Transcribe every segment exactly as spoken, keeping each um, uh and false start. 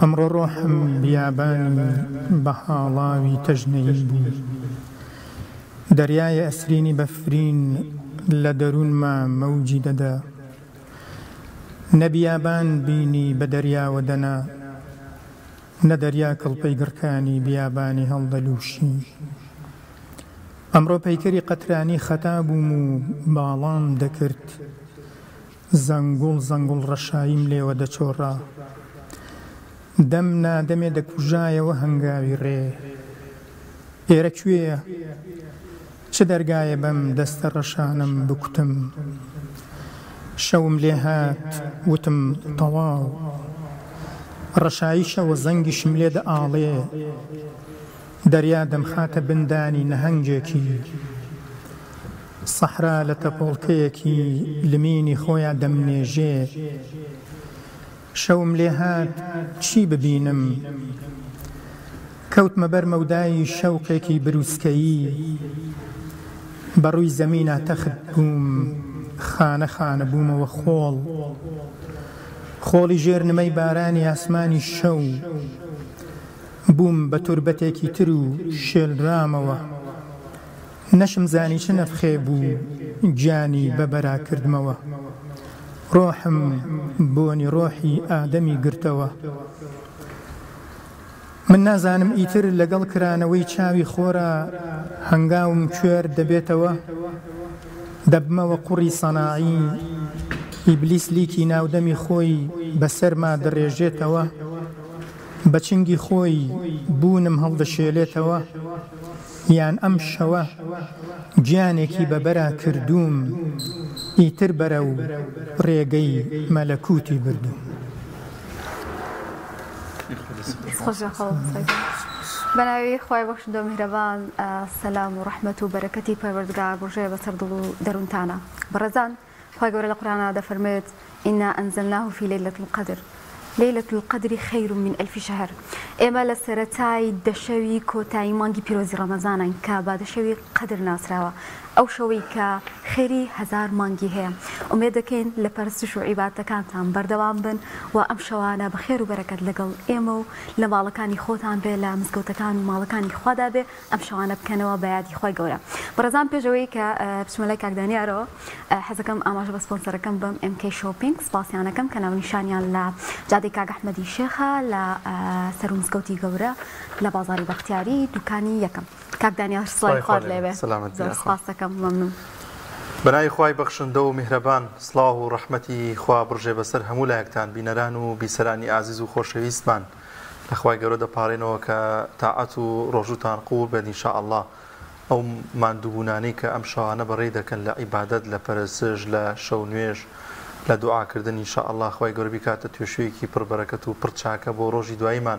ئەمڕۆ ڕۆحم بیابانی بەهاڵاوی تەژنەیی بوو، دەریایە ئەسرینی بەفرین لە دەروونما مەوجی دەدا، نە بیابان بینی بە دەریاوە دەنا، نە دەریا کەڵپەی گڕکانی بیابانی هەڵدەلووشی. ئەمڕۆ پەیکەری قەترانی خەتا بووم و باڵام دەکرد، زەنگوڵ زەنگوڵ ڕەشاییم لێوە دەچۆڕا، دەم نادەمێ دەکوژایەوە هەنگاوی ڕێ، ئێرە کوێیە؟ چ دەرگایە بەم دەستە ڕەشانم بکوتم؟ شەوم لێ هات وتم تەواو، ڕەشاییشەوە زەنگیشم لێدە ئاڵێ، دەریا دەمخاتە بندانی نەهەنگێکی، سەحرا لە تەپۆڵکەیەکی لمینی خۆیان دەمنێژێ. شەوم لێ هات چی ببینم؟ کەوتمە بەر مەودای شەوقێکی بروسکەیی، بەڕووی زەمینە تەخت بووم، خانە خانە بوومەوە خۆڵ، خۆڵی ژێرنمەی بارانی ئاسمانی شەو، بووم بە توربەتێکی تر و شێلرامەوە، نەشم زانی چ نەفخێ بوو، جانی بەبەرا کردمەوە، ڕۆحم بۆنی ڕۆحی ئادەمی گرتەوە. من نازانم ئیتر لەگەڵ کرانەوەی چاوی خۆرە هەنگاوم کوێر دەبێتەوە، دەبمەوە قوڕی سەناعی، ئیبلیس لیکی ناودەمی خۆی بەسەرما دەڕێژێتەوە، بە چنگی خۆی بوونم هەڵدەشێلێتەوە. یان ئەم شەوە گیانێکی بەبەرا کردووم، ئیتر بەرە و ڕێگەی مەلەکوتی بردووم. بەناوی خوای بەخش و دڵنیشان، سەلام و ڕەحمەت و بەرەکەتی پەروەردگار گۆڕێ بەسەر دڵ و دەروونتانە. بەڕێزان خوای گەورە لە قورئاندا دەفەرمێت ئینا ئەنزەلناه فی لەیلة القەدر، لەیلة القەدری خەیر من ئەلف شەهر. ئێمە لە سەرەتای دەشەوی کۆتایی مانگی پیرۆزی ڕەمەزانین کە بادەشەوی قەدر ناسراوە، ئەو شەوەی کە خێری هەزار مانگی هەیە. ئومێد دەکەین لە پەرستش و عیبادەتەکانتان بەردەوام بن و ئەم شەوانە بە خێر و بەرەکەت لەگەڵ ئێمە و لە ماڵەکانی خۆتان بێ، لە مزگەوتەکان و ماڵەکانی خوادا بێ، ئەم شەوانە بکەنەوە بە یادی خۆی گەورە. بەڕێزان پێشەوەی کە بچمەلای کاکدانیارەوە حەزەکەم ئاماژە بە سپۆنسەرەکەم بم، ئێم کێ شۆپینگ، سپاسیانەکەم کە ناونیشانیان لە جادەی کاک ئەحمەدی شێخە لە سەر و مزگەوتی گەورە لە بازاری بەختیاری دوکانی یەکەم. کاکدانیار سڵاوی خۆت لێ بێ. زۆر سپاسەکەم، مەمنون. بەناوی خوای بەخشندە و میهرەبان، سڵاو و ڕەحمەتی خوا بڕژێ بەسەر هەموو لایەکتان، بینەران و بیسەرانی ئازیز و خۆشەویستمان. لە خوای گەورە دەپارێنەوە کە تاعەت و ڕۆژوتان قووڵ بێت ئینشاءالله. ئەو ماندووبوونانەی کە ئەم شەوانە بەڕێ دەکەن لە عیبادەت، لە پەرستش، لە شەو نوێژ، لە دوعاکردن، ئینشاءالله خوای گەورە بیکاتە توێشویەکی پڕبەرەکەت و پڕچاکە بۆ ڕۆژی دواییمان.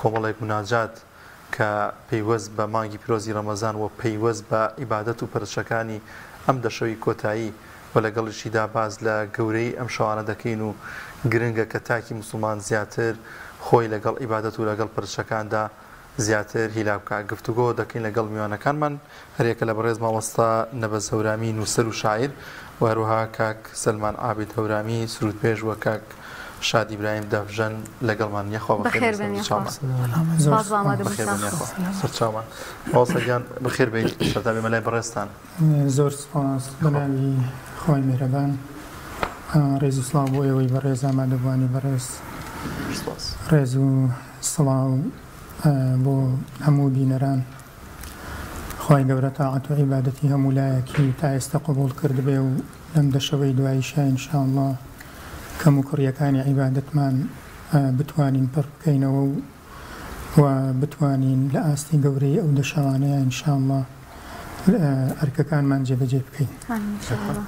کۆمەڵێک مناجات کە پەیوەست بە مانگی پیرۆزی ڕەمەزان و پەیوەست بە عیبادەت و پەرستشەکانی ئەم دەشەوی کۆتایی و لەگەڵشیدا باز لە گەورەی ئەم شەوانە دەکەین و گرنگە کە تاکی موسڵمان زیاتر خۆی لەگەڵ عیبادەت و لەگەڵ پەرستشەکاندا زیاتر هیلا بکات. گفتوگۆ دەکەین لەگەڵ میوانەکانمان، هەرێکە لە بەڕێز مامۆستا نەبە زەورامی نووسەر و شاعر، و هەروها کاک سەلمان عابید هەورامی سرودپێش و کاک شادی ئیبراهیم دافژەن لەگەڵمان. یەخوا بەخێر بن. سەرچاومان ئاسەگیان بەخێر بێت. شەرتا بێمەلای بەڕێستان زۆر سپاس. بەناوی خۆی میهرەبان، ڕێز و سڵاو بۆ ئێوەی بەڕێز ئامادەبووانی بەڕێز، ڕێز و سڵاو بۆ هەموو بینەران. خۆی گەورە تاعەت و عیبادەتی هەموو لایەکی تا ئێستا قبوڵ کردبێ و لەم دەشەوەی دواییشە ئینشاءالله کەم و کوڕیەکانی عیبادەتمان بتوانین پڕ بکەینەوە و بتوانین لە ئاستی گەورەی ئەو دەشەوانەیە ئینشاءالله ئەرکەکانمان جێبەجێ بکەین.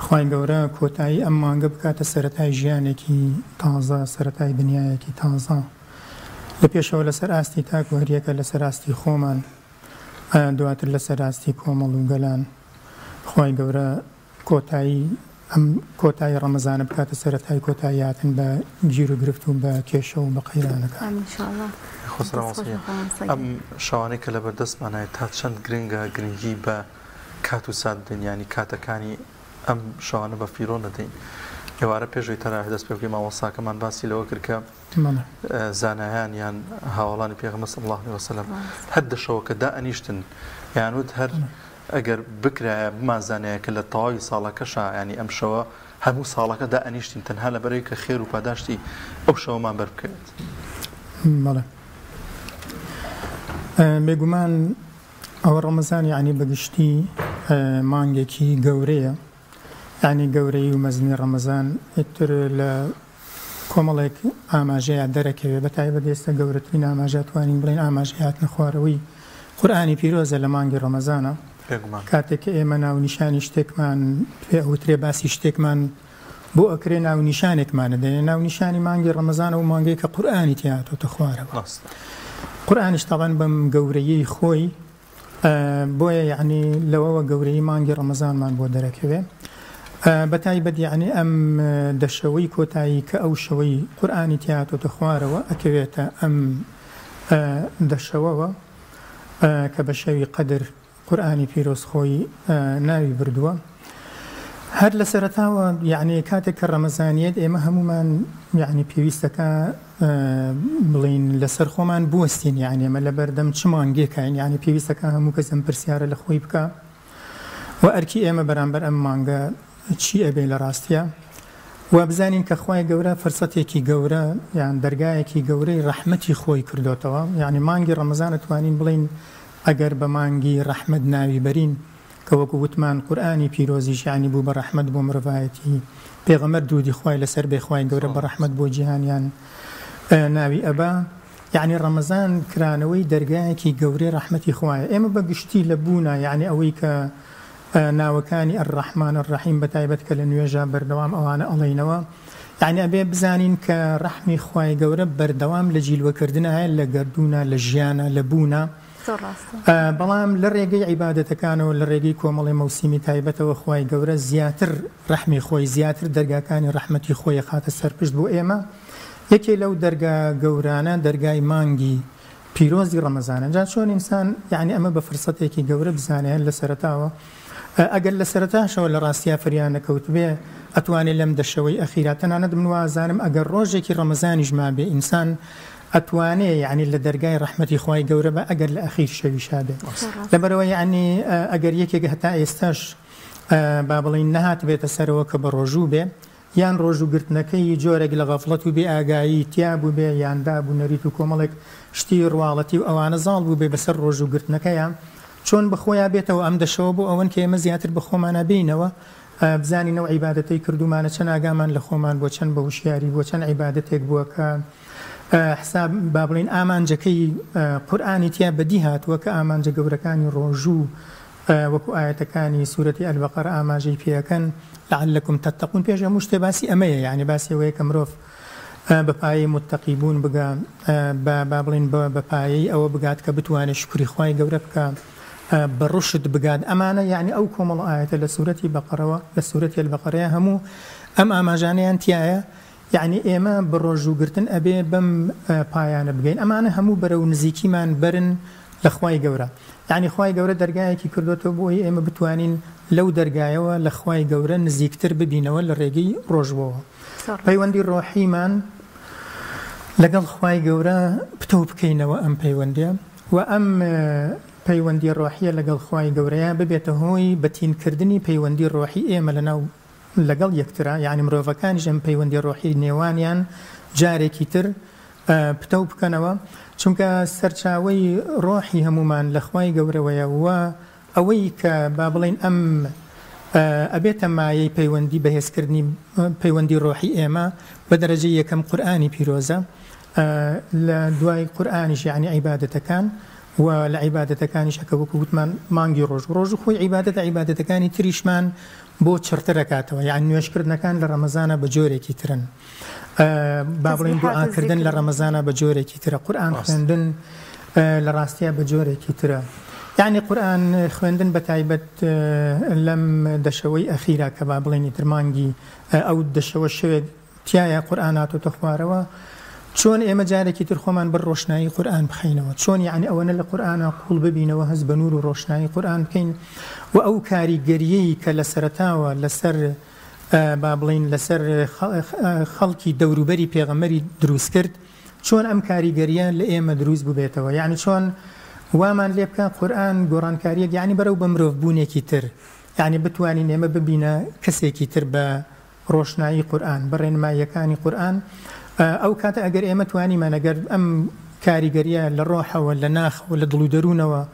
خوای گەورە کۆتایی ئەم مانگە بکاتە سەرەتای ژیانێکی تازە، سەرەتای دنیایەکی تازە، لپیشەوە لەسەر ئاستی تاک و هەریەکە لەسەر ئاستی خۆمان ئایان دواتر لەسەر ئاستی کۆمەڵ و گەلان خی گەورە کۆتایی ئەم کۆتایی ڕەمەزانە بکاتە سەرەتای کۆتاییاتن بە گیر و گرفت و بە کێشە و بە قەیرانەکان ئەم شەوانەی کە لە بەردەستمانایە تا چەند گرنگە گرنگی بە کات و سات دنیانی کاتەکانی ئەم شەوانە بە فیرۆ نەدەین ئێوارە پێشوی تەنها دەست پێکەی ماوەساکەمان باسی لەوە کرد کە زانایان یان هاوڵانی پێغەمبەر صلی الله علیه وسلم هەر دەشەوە کە دائەنیشتن یانوت هەر ئەگەر بکرایە بمازانەیە کە لە تەواوی ساڵەکەشا ینی ئەم شەوە هەموو ساڵەکە دائەنیشتین تەنها لەبەرەوەی کە خێر و پاداشتی ئەو شەوەمان بەربکەوێت. بەڵێ بێگومان ئەوە ڕەمەزان یعنی بەگشتی مانگێکی گەورەیە یعنی گەورەی و مەزنی ڕەمەزان ئیتر لە کۆمەڵێک ئاماژەیە دەرەکەوێت بەتایبەت ئێستا گەورەترین ئاماژە توانین بڵێن ئاماژەیات نەخواارەوەی قورئانی پیرۆزە لە مانگی ڕەمەزانە کاتێک ئێمە ناو نیشانی شتێکمان پێ ئەوترێ باسی شتێکمان بۆ ئەکرێ ناو نیشانێکمانە دێنێ ناو نیشانی مانگی ڕەمەزانە و مانگەی کە قورئانی تیاتۆتە خوارەوە قورئانیش تاڵەن بەم گەورەیی خۆی بۆیە یعنی لەوەوە گەورەی مانگی ڕەمەزانمان بۆ دەرەکەوێت بەتایبەت یعنی ئەم دەشەوەی کۆتایی کە ئەو شەوەی قورئانی تیاتۆتە خوارەوە ئەکەوێتە ئەم دەشەوەوە کە بە شەوی قەدر قورئانی پیرۆزخۆی ناوی بردووە هەر لە سەرەتاوە یعنی کاتێک کە ڕەمەزانیت ئێمە هەمومان یعنی پێویستەکە بڵین لەسەر خۆمان بوەستین یعنی ئەمە لەبەردەم چ مانگێکین یعنی پێویستەکە هەموو کەس ئەم پرسیارە لە خۆی بکە و ئەرکی ئێمە بەرامبەر ئەم مانگە چی ئەبێ لە ڕاستیە و بزانین کە خی گەورە فەرسەتێکی گەورە یان دەرگایەکی گەورەی ڕەحمەتی خۆی کردوتەوە یعنی مانگی ڕەمەزانە توانین بڵین ئەگەر بە مانگی ڕەحمەد ناوی بەرین کە وەکو وتمان قورئانی پیرۆزیش یعنی بوو بە ڕەحمەد بۆ مرڤایەتی پێغەمبەر دوودی خی لەسەر بێخوای گەورە بە ڕەحمەد بۆ جیهانیان ناوی ئەبا یعنی ڕەمەزان کرانەوەی دەرگایەکی گەورەی ڕەحمەتی خوایە ئێمە بەگشتی لە بوونە یعنی ئەوەی کە ناوەکانی الرحمن الرحیم بەتایبەت کە لە نوێژە بەردەوام ئەوانە ئەڵینەوە یعنی ئەبێ بزانین کە ڕەحمی خوای گەورە بەردەوام لە جیلوەکردنە هەیە لە گردونە لە ژیانە لە بوونە بەڵام لە ڕێگەی عیبادەتەکانەوە لە ڕێگەی کۆمەڵی مەوسیمی تایبەتەوە خوای گەورە زیاتر ڕەحمی خۆی زیاتر دەرگاکانی ڕەحمەتی خۆی خاتە سەرپشت بۆ ئێمە یەکێ لەو دەرگا گەورانە دەرگای مانگی پیرۆزی ڕەمەزانە جا چۆن ئینسان یعنی ئەمە بە فرسەتێکی گەورە بزانیان لە سەرەتاوە ئەگەر لە سەرەتاشەوە لە ڕاستیا فریان نەکەوت بێ ئەتوانێت لەم دەشەوەی ئەخیراتەنانە دم وازانم ئەگەر ڕۆژێکی ڕەمەزانیش ما بێ ئینسان ئەتوانێ یعنی لە دەرگای ڕەحمەتی خوای گەورە بە ئەگەر لە ئەخیر شەویشا بێ لەبەرەوە یعنی ئەگەر یەکێک هەتا ئێستاش با بڵین نەهات بێتە سەرەوە کە بە ڕۆژوو بێ یان ڕۆژوگرتنەکەی جۆرێک لە غەفڵەت و بێ ئاگایی تیابوو بێ یاندا بوو نەریت و کۆمەڵێک شتی ڕواڵەتی و ئەوانە زاڵ بوو بێ بەسەر ڕۆژوگرتنەکەیان چۆن بەخۆیان بێتەوە ئەم دەشەوە بۆ ئەوەن کە ئێمە زیاتر بە خۆمانە بینەوە بزانینەوە عیبادەتەی کردومانە چەند ئاگامان لە خۆمان بۆ چەند بە وشیاری بۆ چەند عیبادەتێک بووە کە حساب با بڵین ئامانجەکەی قورئانی تیا بەدی هاتووە کە ئامانجە گەورەکانی ڕۆژوو وەکو ئاەتەکانی سوورەتی ئەلبەقەرە ئاماژەی پێەکەن لەعلەکم تەتەقون پێش هەموو شتێ باسی ئەمەیە یعنی باسی ئەوەیە کە مرۆڤ بەپایەی متتەقی بوون بگە با بڵین بەپایەی ئەوە بگات کە بتوانێت شکری خوای گەورە بکە بەڕشت بگات ئەمانە یعنی ئەو کۆمەڵ ئاەتە لە سوورەتی بەقەرەوە لە سوورەتی ئەلبەقەرەیە هەموو ئەم ئاماژانیان تایە یعنی ئێمە بڕۆژوگرتن ئەبێ بەم پایانە بگەین ئەمانە هەموو بەرە و نزیکیمان بەرن لە خوای گەورە یعنی خوای گەورە دەرگایەکی کردوەوە بۆی ئێمە بتوانین لەو دەرگایەوە لە خوای گەورە نزیکتر ببینەوە لە ڕێگەی ڕۆژبەوە پەیوەندی ڕۆحیمان لەگەڵ خوای گەورە پتۆ بکەینەوە ئەم پەیوەندە و ئەم پەیوەندی ڕۆحیە لەگەڵ خوای گەورەیە ببێتە هۆی بەتینکردنی پەیوەندی ڕۆحی ئێمە لەناو لەگەڵ یەکترا یعنی مرۆڤەکانی ژەم پەیوەندی ڕۆحی نێوانیان جارێکی تر پتە بکەنەوە چونکە سەرچاوەی ڕۆحی هەمومان لە خوای گەورەوەیە وە ئەوەی کە با بڵین ئەم ئەبێتە مایەی پەیوەندی بەهێزکردنی پەیوەندی ڕۆحی ئێمە بە دەرەجەی یەکەم قورئانی پیرۆزە لە دوای قورئانیش یعنی عیبادەتەکان و لە عیبادەتەکانیش کە وەکو وتمان مانگی ڕۆژ ڕۆژ خۆی عیبادەتە عیبادەتەکانی تریشمان بۆ چرتر دەکاتەوە یعنی نوێژکردنەکان لە ڕەمەزانە بە جۆرێکی ترن بابڵین دوعاکردن لە ڕەمەزانە بە جۆرێکی ترە قورئان خوێندن لە ڕاستیە بە جۆرێکی ترە یعنی قورئان خوێندن بە تایبەت لەم دەشەوەی ئەخیرا کە بابڵێنی ترمانگی ئەو دەشەوە شوێت تایە قورئان هاتۆتە خوارەوە چۆن ئێمە جارێکی تر خۆمان بە ڕۆشنایی قورئان بخەینەوە چۆن یعنی ئەوەنە لە قورئانە قوڵ ببینەوە هەست بە نور و ڕۆشنایی قورئان بکەین و ئەو کاریگەریەی کە لە سەرەتاوە لەسەر با بڵین لەسەر خەڵکی دەوروبەری پێغەمەری دروست کرد چۆن ئەم کاریگەریە لە ئێمە دروست ببێتەوە یعنی چۆن وامان لێ بکە قورئان گۆڕانکاریەک یعنی بەرەو بە مرۆڤبوونێکی تر یعنی بتوانین ئێمە ببینە کەسێکی تر بە ڕۆشنایی قورئان بە ڕێنماییەکانی قورئان أو كانت أجر إما تواني ما نجر أم كاري جريا للروح ولا ناخ ولا دلو درونوا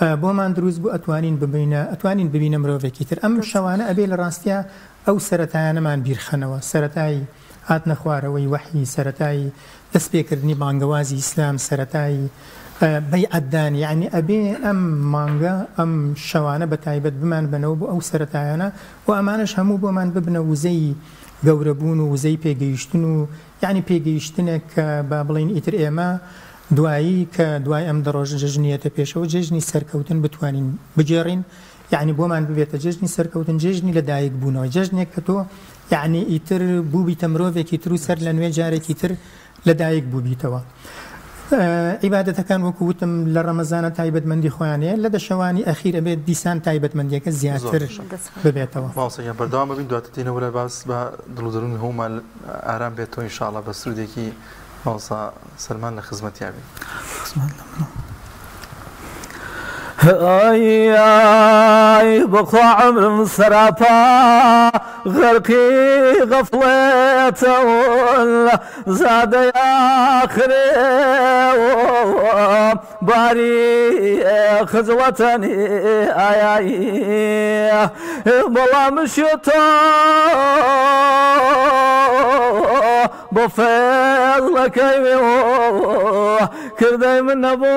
بوما ندروز بو أتوانين ببينا أتوانين ببينا مروفي كتير أم شوانا أبي لراستيا أو سرتاي ما نبير خنوا سرتاي عتنا خواروي وحي سرتاي تسبيكرني بانجوازي إسلام سرتاي بيع الدان يعني أبي أم مانجا أم شوانا بتعبد بمان بنوب أو سرتاي أنا وأمانش همو بوما ببنو زي گەورەبوون و وزەی پێگەیشتن و یعنی پێگەیشتنێک کە با بڵین ئیتر ئێمە دوایی کە دوای ئەم دەڕۆژن جژنیەتە پێشەوە جێژنی سەرکەوتن بتوانین بگێڕین یعنی بۆمان ببێتە جێژنی سەرکەوتن جێژنی لەدایک بوونەوە جێژنێک کە تۆ یعنی ئیتر بووبیتە مرۆڤێکی تر و سەر لە نوێ جارێکی تر لەدایک بووبیتەوە عیبادەتەکان وەکو وتم لە ڕەمەزانە تایبەتمەندی خۆیان هەیە لە دەشەوانی ئەخیر ئەبێت دیسان تایبەتمەندیەکە زیاتر ببێتەوە باسەیە بەردەوام ببین دواتەتینەوە لە باس بە دڵ و دەروونی هەموومان ئارام بێتەوە ئینشاءڵڵا بە سرودێکی باوسا سەلمان لە خزمەتیابێت أي بقع من سرطان غرقي غفلت زاد يا خريوم باري خزوتني أي بلا مشيتو بفضل كيوم كردي من أبو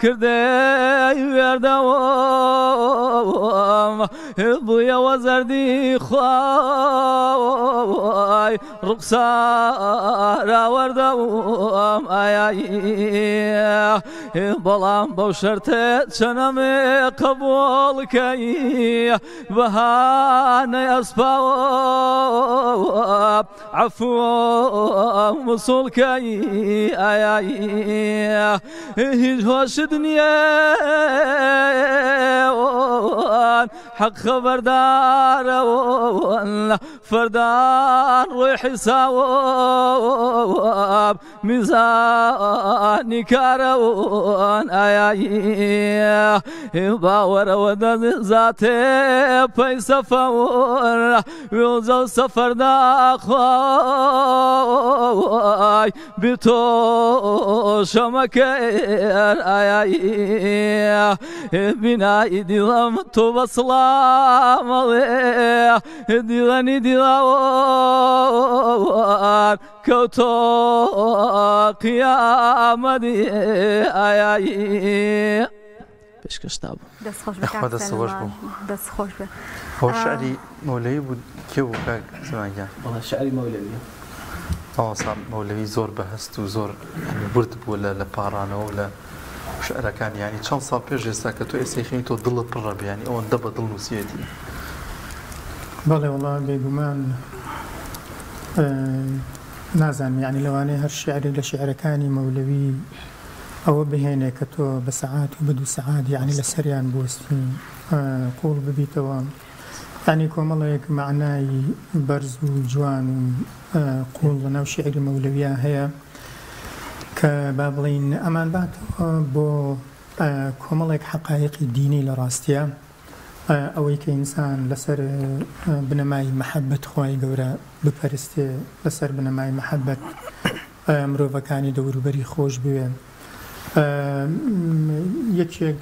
كردي وردوام بويا وزردي خواي رقصارا وردوام آية بلام بوشرتت شنمي قبول كي بهاني أصباب عفو مصول كي آية هيج هوش دنيا حق خبردار فردان روحي سواب ميزاني كارو آیا باور و ذات پیسفور ویوزل سفر دخوای بیتو شمکر آیا بینای دیلم تو بسلام دیلنی دیلوار كوتو قيامدي آي آي بشكشتاب دس خوش بك دس خوش بك هو شعري مولوي بود كيو بك زمانيا والله شعري مولوي اه صعب مولوي زور بهست وزور يعني برد ولا لبارانا ولا شعره كان يعني كم صار بيج ساكتو اسيخين تو ضل الرب يعني او اندب ضل نسيتي بله والله بيجمان نازم يعني لو أنا هالشعر لشعر كاني مولوي أو بهنا كتو بساعات وبدو ساعات يعني لسريان بوستين قول ببيتوام يعني كوم الله يك معناي برز وجوان قول لنا وشعر مولوية هي كبابلين أمان بعد بو كوم الله يك حقائق ديني لراستيا أو كإنسان لسر بنماي محبة خواي جورا بفرستي لسر بنماي محبة مروفكاني دور بري خوش بيوين يكشك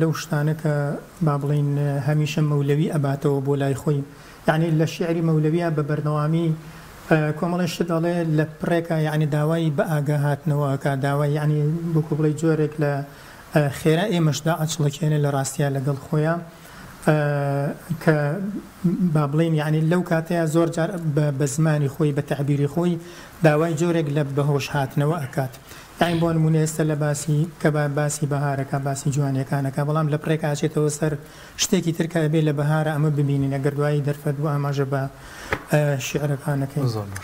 لوشتانك بابلين هميشا مولوي أباتو بولاي خوي يعني للشعر مولوية ببرنوامي كومالي شدالي لبريكا يعني داوي بأقاهات نواكا داوي يعني بكوبلي جوريك لخيرائي مشداعة شلكيني لراستيا لقل خويا كبابلين يعني لو كاتيا زور جار بزماني خوي بتعبيري خوي داوي جوريك لبهوش هات نواكات يعني بون مناسة لباسي كباسي بهارك باسي جواني كانك بلام لبريك عشيت وسر شتيكي تركا بي لبهارة أما ببيني لقردواي درفد وأما جبا شعر كانك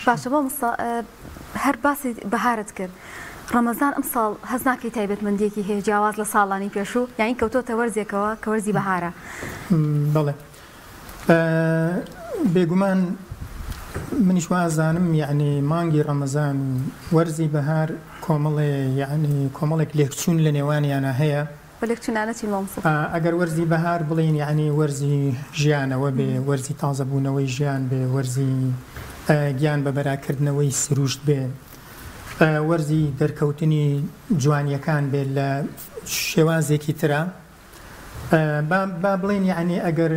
باشا بو مصا هر باسي بهارت كر رمضان امسال هزناكي تايبت من ديكي هي جواز لصالاني بيشو يعني كوتو تورزي كوا كورزي بهارة بله بيقومان منش وازانم يعني مانجي رمضان ورزي بهار كوملي يعني كوملي ليكتشون لنيواني أنا هي وليكتشون أنا تي مامصف أجر ورزي بهار بلين يعني ورزي جيان وبي ورزي طازة بونوي جيان بي ورزي جيان ببراكرد نوي سروشت بي ورزي دركوتني جوانيا كان بال شوازي كترا بابلين يعني اگر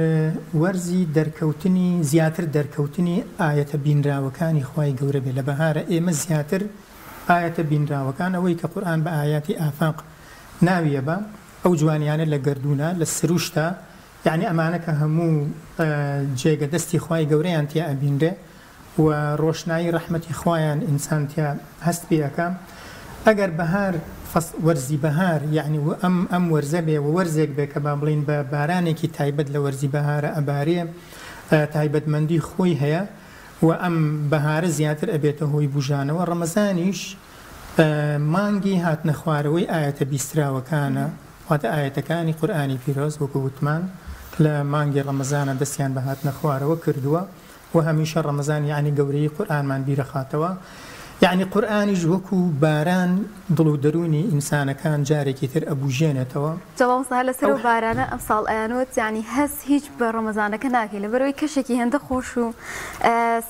ورزي دركوتني زياتر دركوتني آية بين راوكاني خواي قوربي لبهارة ايما زياتر آية بين راوكان اويك قرآن بآيات آفاق ناوية با او جوانيانا لقردونا للسروشتا يعني امانك همو جيغ دستي خواي قوري انتيا ابين را وروشناي رحمتي خوايان انسان تيا هست بيكا اگر بهار ورزي بهار يعني وأم أم ورزبي وورزك بكبابلين بباراني كي تايبد لورزي بهار أباري تايبد مندي خوي هي وأم بهار زياتر أبيته هوي بوجانه ورمزانيش مانجي هات نخواروي آية بيسرا وكان وات آية كاني قرآني فيروز وكوتمان لمانجي رمزان دسيان بهات نخوار وكردوا وهميشا رمزان يعني قوري قرآن من بيرخاتوا يعني قرآن جوكو باران ضلو دروني إنسان كان جاري كتير أبو جينة توا جواب صحيح لسرو باران أمصال آنوت يعني هس هيج برمضان كناكي لبروي كشكي هند خوشو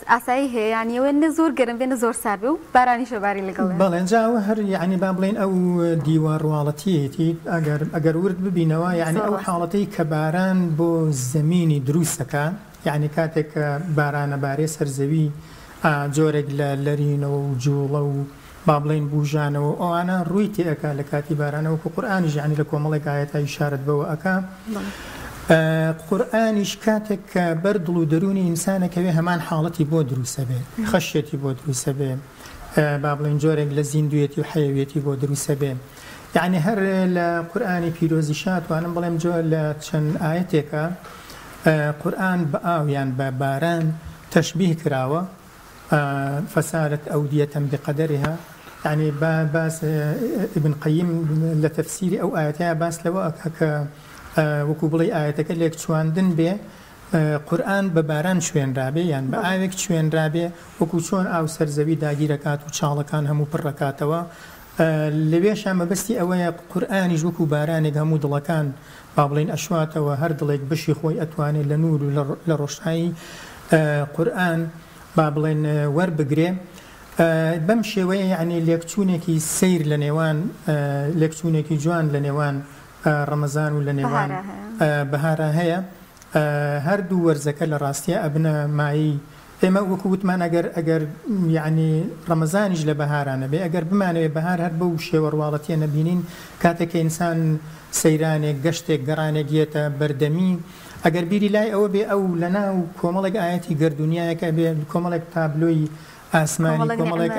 أسعيه يعني وين نزور قرن بين نزور سابو باراني شباري لقلن بلان جاو هر يعني بابلين أو ديوار والتيتي أجر أجر ورد ببينوا يعني أو حالتي كباران بو زميني دروسكا يعني كاتك باران باري سرزوي جورج لرينا وجولو بابلين بوجانا وأنا رويتي أكا لكاتي بارانا وقرآن يعني لكم الله قاعدة إشارة بو أكا قرآن إشكاتك بردلو دروني إنسانك بهمان حالتي بو دروسة به خشيتي بو دروسة به بابلين جورج لزندويتي وحيويتي بو دروسة به يعني هر القرآن بيروزيشات وأنا بلام جول شن آيتك قرآن بآويان بباران تشبيه كراوة فسالت أودية بقدرها يعني باس ابن قيم لتفسير أو آياتها باس لو أكاك وكوبلي آياتك اللي كتواندن به قرآن بباران شوين رابي يعني بآيك شوين رابي وكوشون أو سرزوي داقيركات وشالكان همو بركاتوا لبيش عم بستي أويا قرآن جوكو بارانك همو دلكان بابلين أشواتا وهردلك بشي خوي أتواني لنور لرشعي قرآن بابلين ور بقري بمشي ويا يعني ليكتونيكي سير لنيوان ليكتونيكي جوان لنيوان رمضان ولنيوان بهارة هي هردو ورزكا لراستيا أبنا معي إما وكوت ما أجر أجر يعني رمضان يجل بهارة نبي أجر بمعنى بهار هربو شي وروالتي نبينين كاتك إنسان سيراني قشتك قراني جيتا بردمي اگر بیری لای او به او لنا و کمالک آیتی گردونیای که به کمالک تابلوی آسمانی کمالک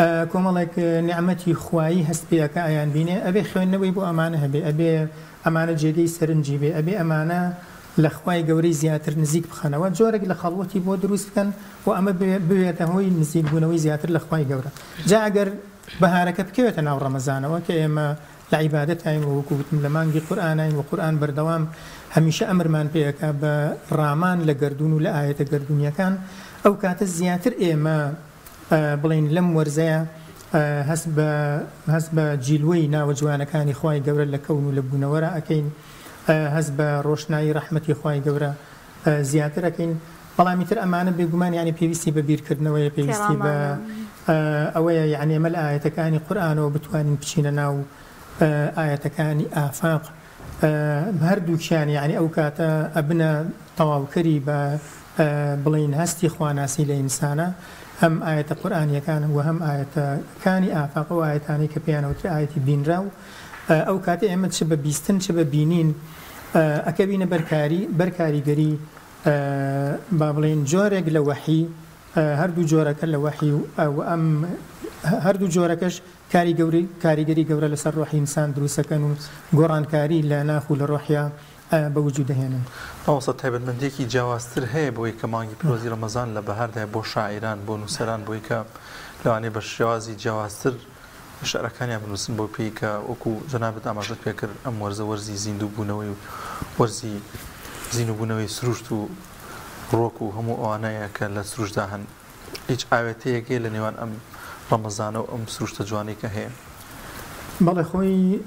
آ کمالک نعمتی خوایی هست بیا که آیان بینه ابی خوان نوی بو امانه بی ابی امانه جدی سرنجی بی ابی امانه لخوای جوری زیاتر نزیک بخانه و جورج لخالوتی بود دروس کن و اما بیاته هوی نزیک بنوی زیاتر لخوای جوره جا اگر بهارک بکیت ناو رمضان و که اما لعبادتهم ووقوت لمانجي قرآنهم وقرآن بردوام هميشه أمر من بيكا برامان لقردون ولآية قردون يكان أو كانت الزياتر إيما بلين لم ورزيا حسب حسب جيلوينا وجوانا كان إخواني قورا لكون لبون وراء أكين حسب روشناي رحمتي إخواني قورا زياتر أكين بلا متر أمانة بيقومان يعني بي بي سي ببير كردنوية بي بي سي أويا يعني مل آية كاني قرآن وبتواني بشيننا آية كاني آفاق بهردو كان يعني أو كاتا أبنا طواو كريبا بلين هستي خواناسي لإنسانا هم آية قرآنية كان وهم آية كاني آفاق وآيتاني كبيان وآية دين راو أو كاتي أمد شبه بيستن شبه بينين أكبين بركاري بركاري قري بابلين جورك لوحي هردو جورك لوحي وأم هردو جوركش كاري قوري كاري قري قوري لسر روحي إنسان دروسكن وقران كاري لا ناخو لروحيا بوجوده هنا. أوصت هاي بدمنديكي جواستر هاي بوي كمانجي بروزي رمضان لبهر ده بو شاعران بو نسران بوي كا لاني بش جوازي جواستر شعركاني بنوسن بو بي كا وكو جنابت أماجد بيكر أم ورزة ورزي زيندو بونوي ورزي زيندو بونوي سروشتو روكو همو أوانايا كا لسروش داهن إيش عاوتي يكي لنيوان أم رمضان أو أم سروشتا جواني كا هاي بله خوي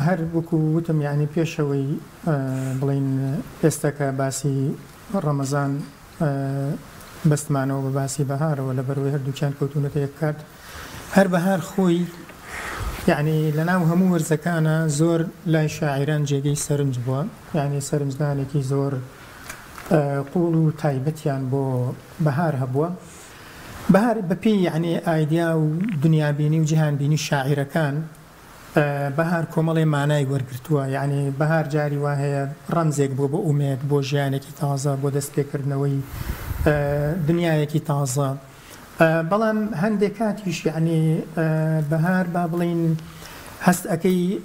هر بکو تم یعنی پیشوی بلین استکه باسی رمضان بستمان و باسی بهار و لبروی هر دوچند کوتونه یک کرد هر بهار خوی یعنی لنام همو ورزکانه زور لای شاعران جگی سرمز بوا یعنی سرمز دانه کی زور قولو تایبتیان با بهار هبوا بهار ببي يعني ايديا ودنيا بيني وجهان بيني الشاعر كان بهار كومالي معناي ورقرتوها يعني بهار جاري وهي رمزك بو بو اميد بو جيانكي تازه بو دستكردنوي دنياكي تازه بلام هندكاتيش يعني بهار بابلين هست اكي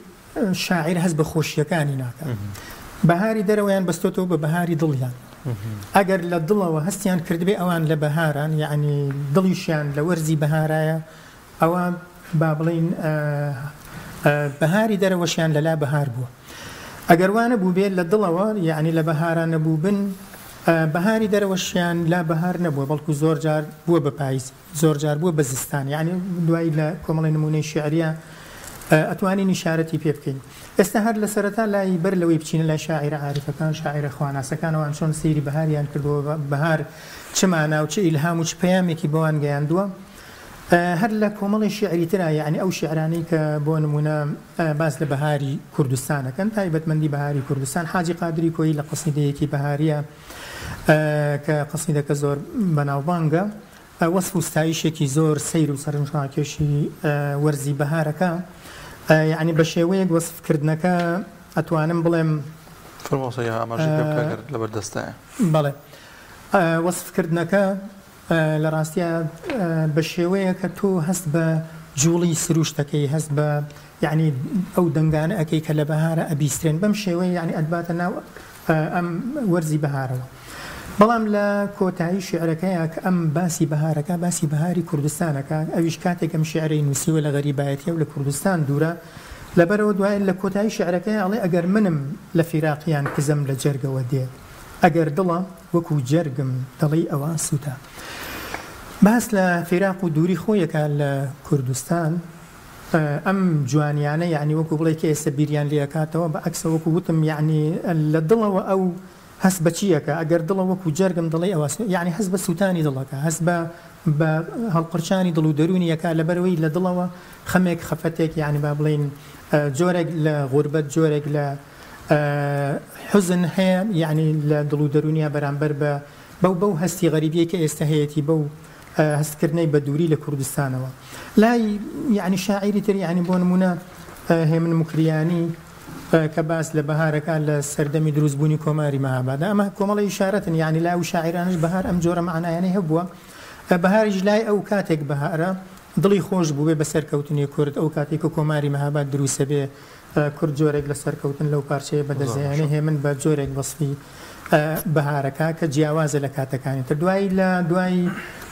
شاعر هست بخوشيه كان هناك بهاري درويان بستوتو بهاري ضليان اگر لدلا و هستیان کرد به آوان لبهاران یعنی دلیشان لورزی بهارای آوان بابلین بهاری در وشان للا بهار بو اگر وان بوده لدلا و یعنی لبهاران بودن بهاری در وشان لا بهار نبود بلکه زورجار بود بپایس زورجار بود بزستان یعنی دوای ل کاملا نمونه شعریا اتوانی نشارتی پیپکن استهر لسرتا لای بر لوی بچین لا شاعر عارفه کان شاعر خواناسه کان وان چون سیری بهاریان کردو بهار چه معنا و چه الهام و چه پیامی کی بوان گیاندو هر لا کومل شعری ترا یعنی او شعرانی ک بون منا باز لبهاری کردستان کان تایبت مندی بهاری کردستان حاجی قادری کوی لقصیده کی بهاریه ک قصیده ک زور بناوبانگا وصف استایش کی زور سیر و سرنشا کشی ورزی بهارکا يعني بشويك وصف كردنكا اتوانم بلم فرموسه يا اماجي بكاكر لبردستاي بله وصف كردنكا لراستيا بشويك تو حسب جولي سروشتكي حسب يعني او دنگانه اكي كلا بهاره ابيسترين بمشوي يعني ادباتنا ام ورزي بهاره بلام لا كوتاي شعركاك ام باسي بهاركا باسي بهاري كردستانكا اويش كاتك ام شعري نوسي ولا غريبايتي ولا كردستان دورا لبرود واي لا كوتاي شعركاي علي اگر منم لفراقيان كزم لجرقه ودي اگر دلا وكو جرقم دلي اوان سوتا بس لفراق دوري خويك على كردستان ام جوانيانه يعني وكو بلاكي اسبيريان ليكاتو باكس وكو وتم يعني لدلا او حسب چیکه اگر دلوا کو جرگم دلی اواس یعنی حسب سوتانی دلکه حسب هالقرشانی دلو درونی که لبروی لدلوا خمک خفتک یعنی بابلین جورگ لغربت جورگ ل حزن هم یعنی لدلو درونی برانبر با بو بو هستی غریبی که استهیتی بو هست کردنی بدوری لکردستان و لای یعنی شاعری تری یعنی بونمونا همین مکریانی كباس لبهار كان سردمي دروز بوني كوماري ما بعد اما كومالي اشاره يعني لا وشاعرانش بهار ام جوره معنا يعني هبوا بهار جلاي او كاتك بهاره ضلي خوش بو بسر كوتني كرد او كاتيك كوماري ما بعد دروس به كرد جورك لسر كوتن لو بارشي بدا يعني هي من بجورك وصفي بهار كاك جواز لكاتك يعني تدواي لا دواي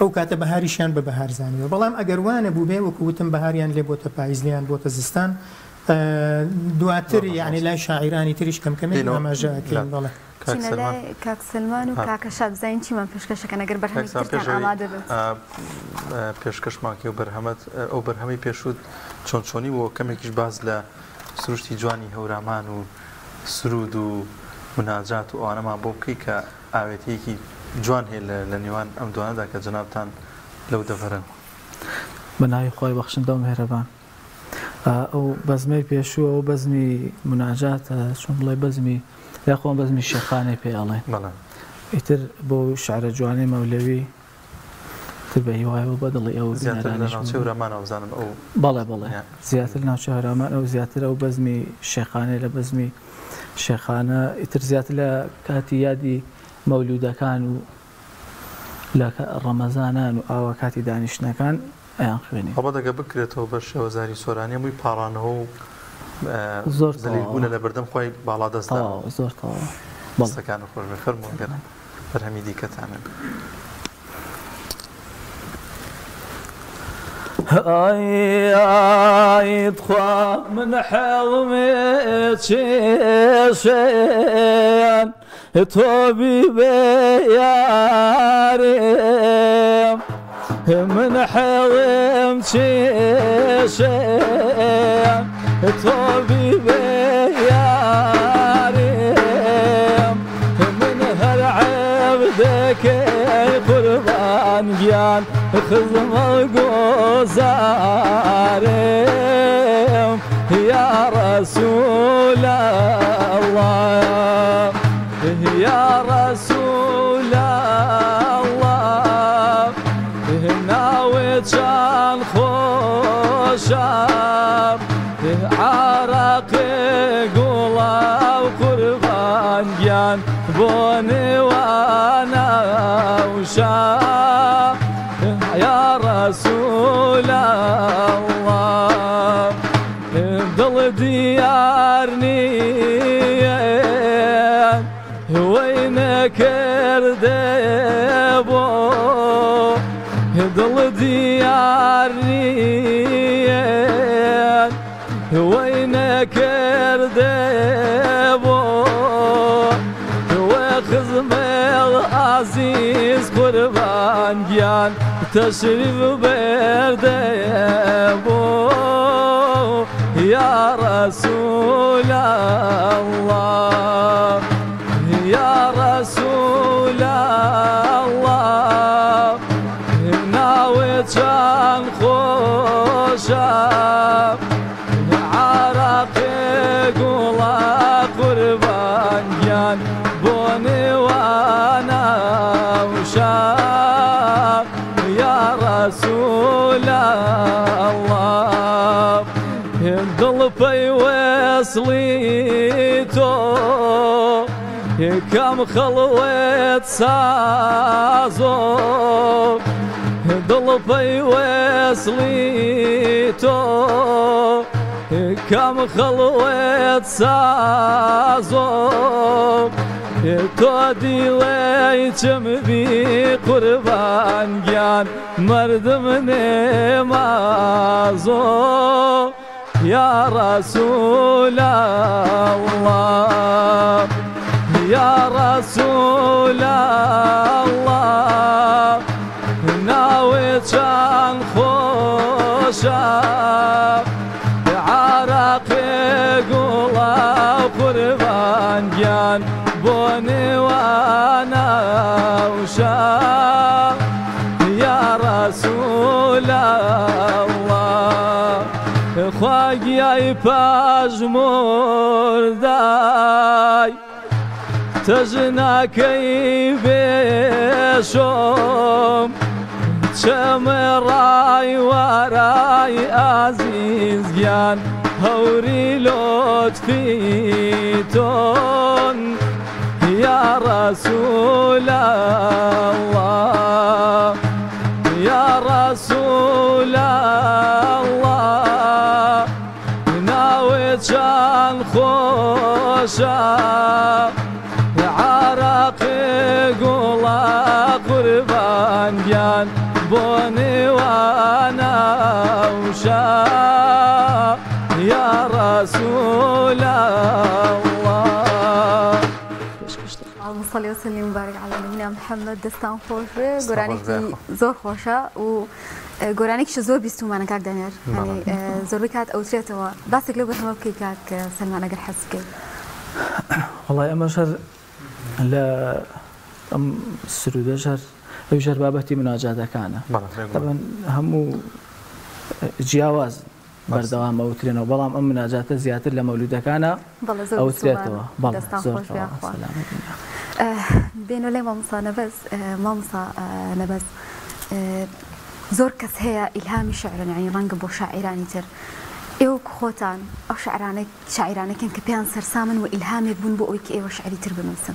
او کات بهاریشان به بهار زانی و بلام اگر وانه بو به وکوتم بهاریان لبوت پایزلیان بوت زستان دواتر يعني لا شاعراني تريش كم كمين ما جاء كين كاك سلمان وكاك شاب زين شي من بيشكشك أنا غير برهمي كتير عماده بيشكش معك وبرهمت أو برهمي بيشود شون شوني وكم يكش بعض لا سروشتي جواني هورامان وسرود ومناجات وأنا مع بوكي كأعوتي كي جوان هي لنيوان أم دوانا ذاك الجناب تان لو دفرن بناي خوي بخشن دوم هربان أو بزمي بيشو أو بزمي مناجات شون الله بزمي يا خوان بزمي الشيخاني بي الله بلى يتر بو شعر جواني مولوي تبي هواي وبدلي او زياتر ناوشي هرامان او زانم او بلى بلى زياتر ناوشي هرامان او زياتر او بزمي الشيخاني لبزمي الشيخانه يتر زياتر لكاتي يادي مولودا كانوا لك رمضانان او كاتي دانشنا كان ايان خويني ابدا بكريتو برشا وزاري سوراني مو بارانو زور زليلبونه لبردم خوي بالا دستا اه زور تا بس كان خرج فرمو غير فرهمي ديك تعمل اي اي تخاف من حلمي شيشان طبيبي يا ريم من حلم شيشان طبيبي يا ريم من هالعبدك قربان جان خزم الجوزاريم يا رسول الله يا رسول الله ناوي شان خوشام عرق قولا وقربان جان بوني وانا وشام يا رسول الله ضل ديارني وينك اردبو ضل ديارني وينك اردبو وخزم العزيز قربان جان تشريف بردبو يا رسول الله يا رسول الله ناوي شان خوشا عرق قولا قربان جان بوني وانا وشام يا رسول الله قلبي وصليتو كم خلوت سازو قلبي وصليتو كم خلوت سازو تو دلي جمبي قربان جان مردم نمازو يا رسول الله يا رسول الله ناوي شان خوشا عرق قولا قربان جان بوني وانا وشام يا رسول الله خواجي بجمر داي تجناكي بشوم شمراي وراي عزيز جان هوري لطفي تون يا رسول الله يا رسول الله ناوي شان خوشا عرق قولا قربان جان بوني وانا وشا يا رسول الله. اللهم صل وسلم وبارك على نبينا محمد. دستان خوش گورانیکی زور خوشه و گورانیکش زور بیستو من کاک دنیار یعنی زور بکات اوتریت و بس کلو بتمام کی کاک سلمان اگر حس کی والله اما شر لا ام سرود شر ويشر بابتي مناجاته كان طبعا همو جیاواز بردوام اوترین و بلام ام مناجاته زیاتر لمولوده كان اوتریت و بلام زور خوشه بينو لي مامسا نبز مامسا نبز زور كس هي إلهامي شعرا يعني رنقبو شاعراني تر إيوك خوتان أو شاعرانك شاعرانك كان كبيان سرسامن وإلهامي بون بوئك إيو شعري تر بمنسن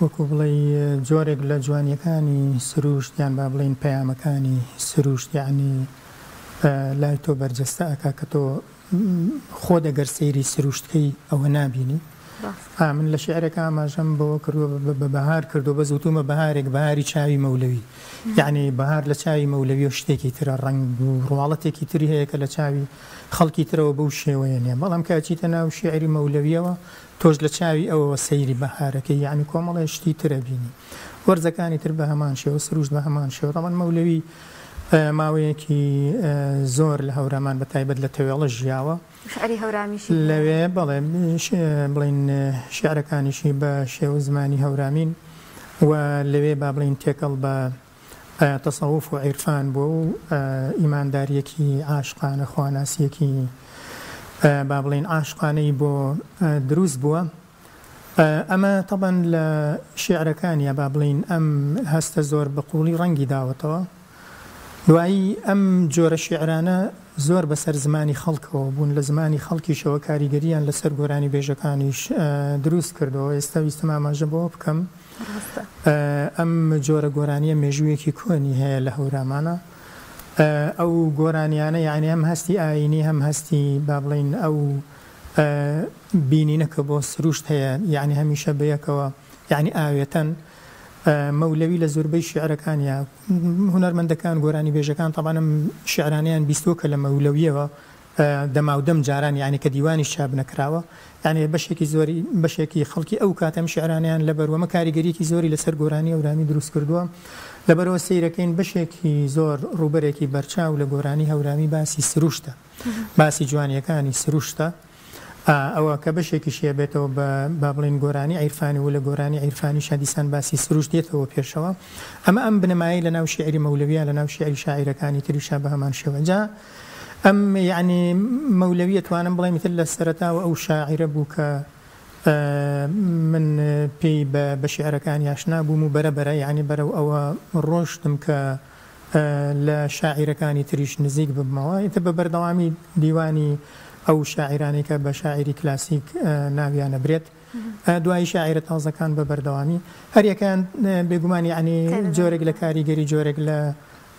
وکوبلی جورگ لجوانی کانی سروش یعنی بابلین پیام کانی سروش یعنی لایتو برجسته که کتو خود اگر سیری سروشتکی او نابینی من لشعر که آماجم با کرد بهار کرد و باز اتوم بهاری بهاری چای مولوی یعنی بهار لچای مولوی اشته کیتر رنگ روالتی کیتریه که لچای خالکی تر و بوشه وینه مالام که چیت ناوشعری مولوی و توجه لچای او سیری بهاره که یعنی کاملا اشتی تر بینی ورزکانی تر به همانشه و سروش به همانشه و طبعا مولوی ماوی کی زور لهورمان بتایبد لتویل جیاوا شعری هورامی شی لوی بله بلین شعر کانی شی با شو زمانی هورامین و لوی با بلین تکل با تصوف و عرفان بو ایمان داری کی عاشقان خواناسی کی با بلین عاشقانی بو دروز بو اما طبعا لشعر کانی با بلین ام هست زور بقولی رنگی داوتو دوایی ام جور شعرانه زور بسر زمانی خلق و بون لزمانی خلقی شو کاریگریان لسر گورانی بیجکانیش دروست کرد و استویست ما مجبور بکم ام جور گورانی مجوی کی کنی هی لهورامانه او گورانیانه یعنی هم هستی آینی هم هستی بابلین او بینی نکبو سروشت هی یعنی همیشه بیک و یعنی آیتن مولوی لزوربی شعر کانیا هنرمندکان گورانی بیجکان طبعا شعرانیان بیستو کلم مولویه و دماودم جاران یعنی کدیوانی شاب نکراوا یعنی بشکی زوری بشکی خلقی او کاتم شعرانیان لبر و مکاریگری کی زوری لسر گورانی هورامی دروست کردوام لبر و سیرکین بشکی زور روبره کی برچاو لگورانی هورامی باسی سروشته باسی جوانیکانی سروشته او که بشکی شیعه بیت و بابلین گورانی عرفانی ول گورانی عرفانی شدیسان باسی سروش دیت و پیشوا. اما ام بنمایل ناو شعری مولویه لناو شعری شاعر کانی تریش به همان شوجا. ام یعنی مولویه توانم بله مثل سرتا و او شاعر بوکا من پی بشعر کانی آشنا بوم بر بر یعنی بر او روشتم که لشاعر کانی تریش نزیک بموای تب بر دوامی دیوانی او شاعرانی که با شاعری کلاسیک ناویان برید دوای شاعر تازه کان به بردوامی هر یکان بگمان یعنی جورگ لکاریگری جورگ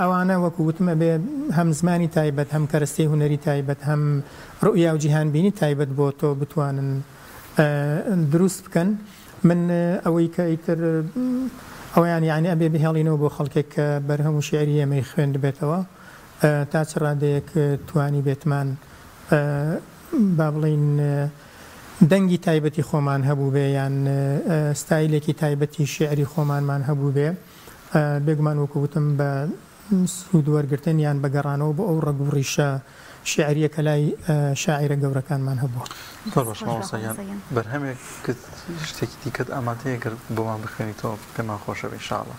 أو أنا وكوت ما بهم زماني تايبت هم كرستي هنري تايبت هم رؤية وجهان بيني تايبت بوتو بتوان دروس بكن من أوي كايتر أو يعني يعني أبي بهالينو بخلكك برهم شعرية ما يخوند بيتوا تاثر عندك تواني بيتمان بابلين دنگی تایبتی خومان هبو به یعنی ستایلی که تایبتی شعری خومان من هبو به بگمان وکوتم با سودوار گرتن یعنی بگرانو با او رگو ریشه شعرية كلاي شاعر جورا كان من هبوه. طبعا شما وصيان برهمك كت شتكتي كت أماتي كر بوان بخير توب كمان خوشه إن شاء الله.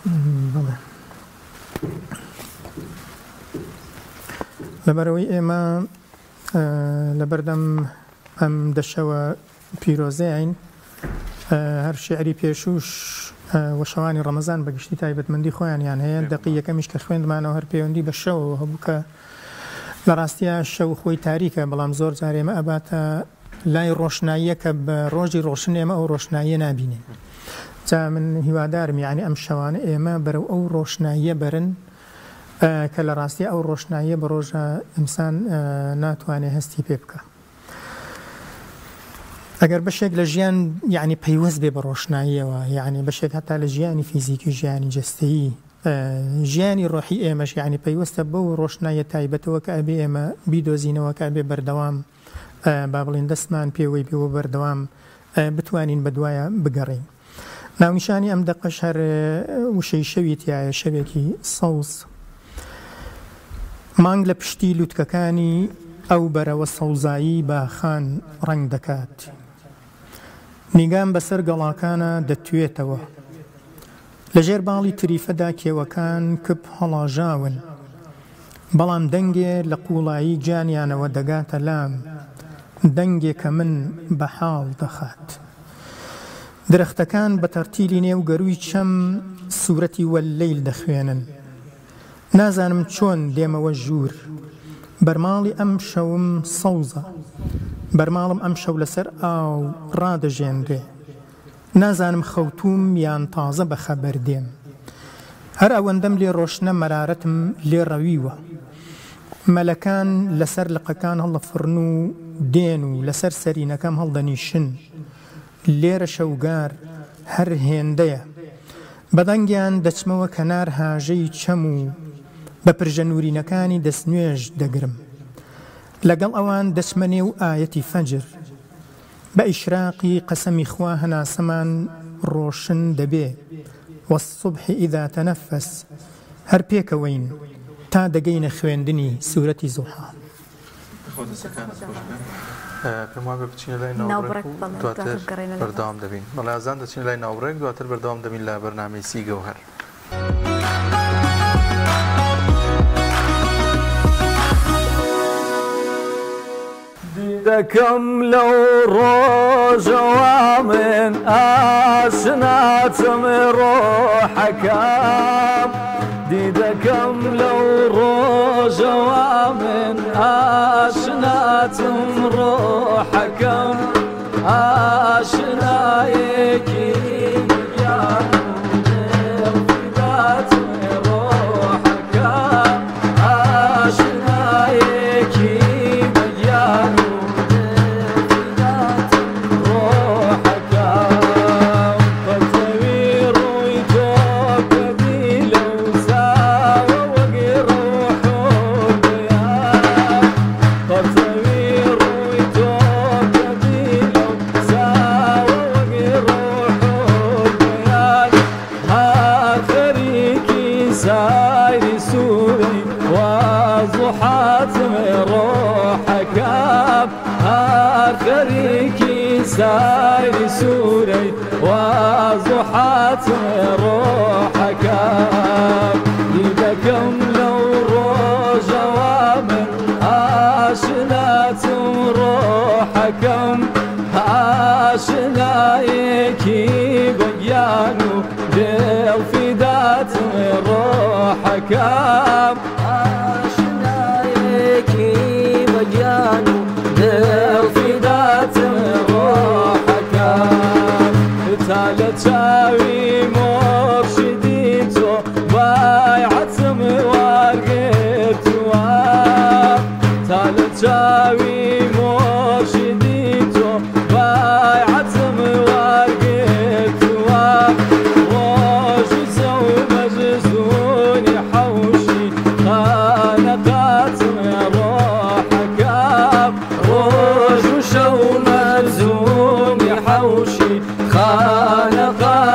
لبروي إما لبردم أم دشوا بيروزين هر شعري بيشوش وشواني رمضان بقشتي تايبت من دي خوان يعني هي دقيقة كمش كخوين معنا وهر بيوندي بالشوا هبوك. لراستيا شو خوي تاریکه بلام زور جاریم اباتا لای روشنایی که روزی روشنیم او روشنایی نبینه. تا من هوادارم یعنی امشوان ایما برو او روشنایی برن که لراستیا او روشنایی بر روز انسان ناتوانه هستی پیبکه. اگر بشک لجیان یعنی پیوست به روشنایی و یعنی بشک حتی لجیانی فیزیکی جیانی جستی. جاني روحي ايمش يعني بيوست بو روشناية تايبتو وكابي ايما بيدوزينو وكابي بردوام بابلين دسمان بيوي بيو بردوام بتوانين بدوايا بقرين ناو نشاني ام دقش هر وشي شويت يا شبكي صوص مانغلا بشتي لوتككاني او برا والصوزاي باخان رنگ دكات نيقام بسر قلاكانا دتويتوا لجير بالي تريفدا كيوكان كب هلا جاون بلام دنجي لقولاي جانيانا ودقات لام دنجي كمن بحال دخات درختكان بترتيلي نيو قروي شم سورتي والليل دخوينن نازانم چون ديما وجور برمالي امشوم صوزا برمالم امشو لسر او راد جندي نازانم خوتوم یان تازه بخبر دیم هر اوندم لی روشنه مرارتم لی رویوه ملکان لسر لقکان هل فرنو دینو لسر سرینکم هل دنیشن لیر شوگار هر هنده بدنگیان دچمو کنار هاجی چمو بپرژنورینکانی دسنویج دگرم لگل اوان دسمنیو آیتی فجر بإشراقي قسم إخواهنا سمان روشن دبي والصبح إذا تنفس هر بيك وين تا دقين خويندني سورة زحى بموافق تشين لاي ناورك دواتر بردوام دبين والله أزان تشين لاي ناورك دواتر بردوام دبين لبرنامج سي جوهر دكم لو رجوا من أشنات من روحك ديدكم لو رجوا من أشنات من روحك أشنايكي ساري سوري وازحات روحك لبكم لو رجوا من عاشنات روحكم عاشنايك بيانو دل فدات روحك عاشنايك بيانو دل فدات تالا تاوي مرشدي تو بايعت موارقتو تالا تاوي مرشدي تو بايعت موارقتو واجو سو مجزوني حوشي خانقات روحك واجو شو مجزوني حوشي خانقات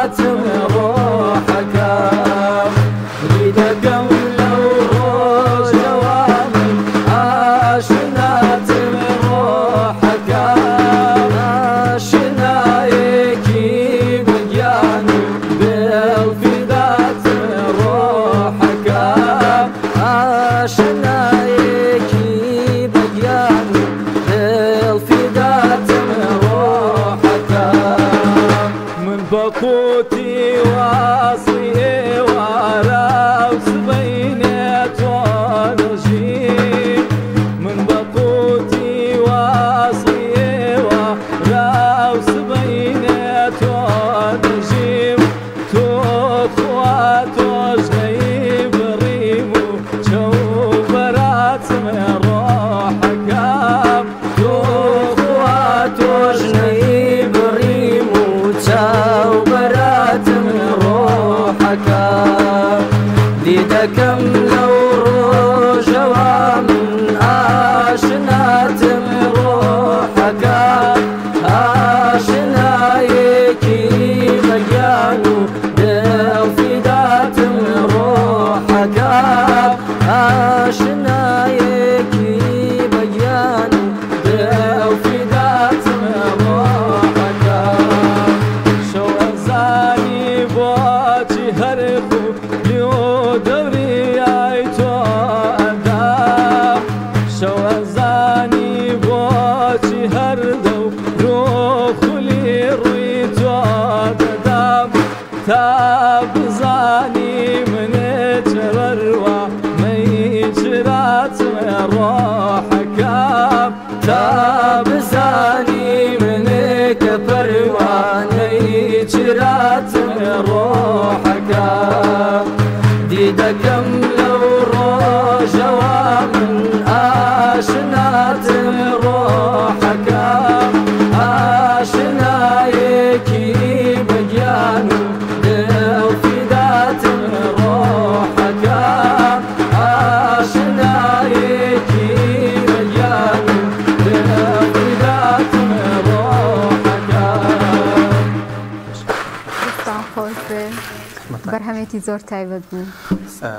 برهمتي زور تایبد بون.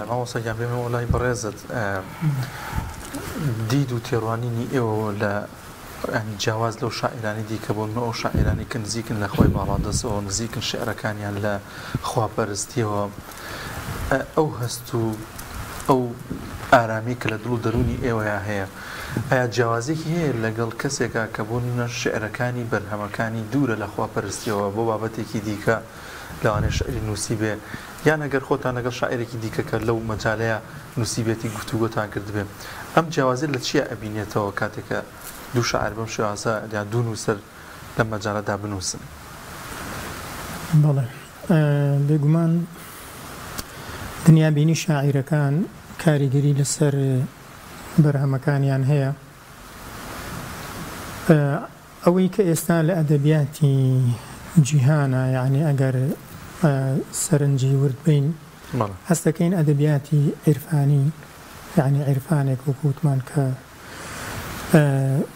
ما وصل جنبیم ولای برزد دید و تیروانی نیه و ل جواز لو شاعرانی دیکه بون من او شاعرانی کن زیکن لخوای باراندس و نزیکن شعر کانیان ل خوا برزدی و او هستو او آرامی که لدلو درونی ایو یا هیر. ایا جوازی که لگل کسی که کبون شعر کانی برهم کانی دور لخوا برزدی و بابتی کی دیکه لانه شعری نوسیبه یا نگر خودتان نگر شاعری که دیکه که لو مجاله نوسیبیتی گفتگو تان کرد به. ام جوازی لچی ابینیت و کاتی که دو شاعر بام شعازه یا دو نوسر لما جاله دنبال نوسن. بله. بگمان دنیا بینی شاعر کان کاریگری لسر برهمکانیان هیا. اوی که استال ادبیاتی جهانا يعني أجر سرنجي ورد بين هستكين أدبياتي عرفاني يعني عرفانك وكوتمان ك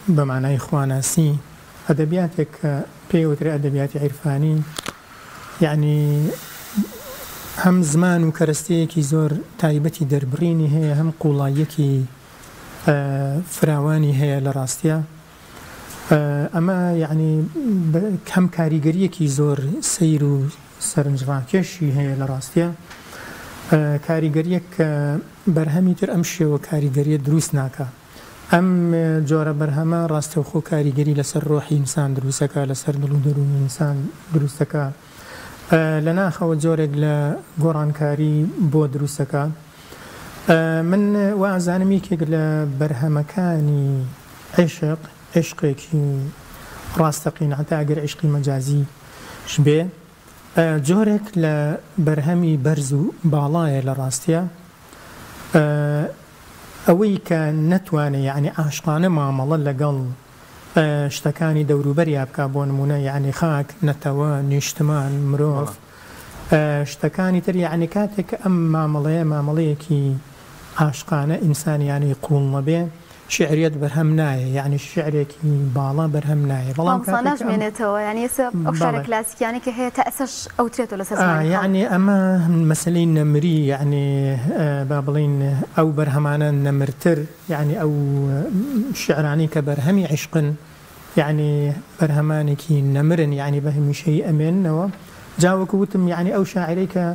بمعنى إخواناسي أدبياتك بيوتر أدبياتي عرفاني يعني هم زمان وكرستيكي زور تايبتي دربريني هي هم قولايكي فراواني هي لراستيا اما يعني كم كاريجرية كي زور سيرو سرنجراكش هي لراستيا كاريجرية برهميتر امشي وكاريجرية دروس ناكا ام جورا برهما راست وخو كاريجري لسر روحي انسان دروسكا لسر دلو دروني انسان دروسكا لنا خو جورج لقران كاري بو دروسكا من وازانمي كي لبرهمكاني عشق عشقي كي راستقين حتى أجر عشقي مجازي شبه جورك لبرهمي برزو بالايا لراستيا أويك نتواني يعني عاشقانة معاملة لقل اشتكاني دورو برياب كابون منا يعني خاك نتوان اجتمان مروف اشتكاني تري يعني كاتك أم معاملة معاملة كي عاشقانة إنسان يعني قولنا به شعريات برهمناي يعني الشعر كي بالا برهمناي والله مصناش منته يعني أفكار كلاسيك يعني كهي تأسش أو تريت ولا آه يعني أما مسألة نمري يعني آه بابلين أو برهمانا نمرتر يعني أو شعراني كبرهمي عشق يعني برهماني كي نمرن يعني بهم شيء أمن و جاوك وتم يعني أو شاعريك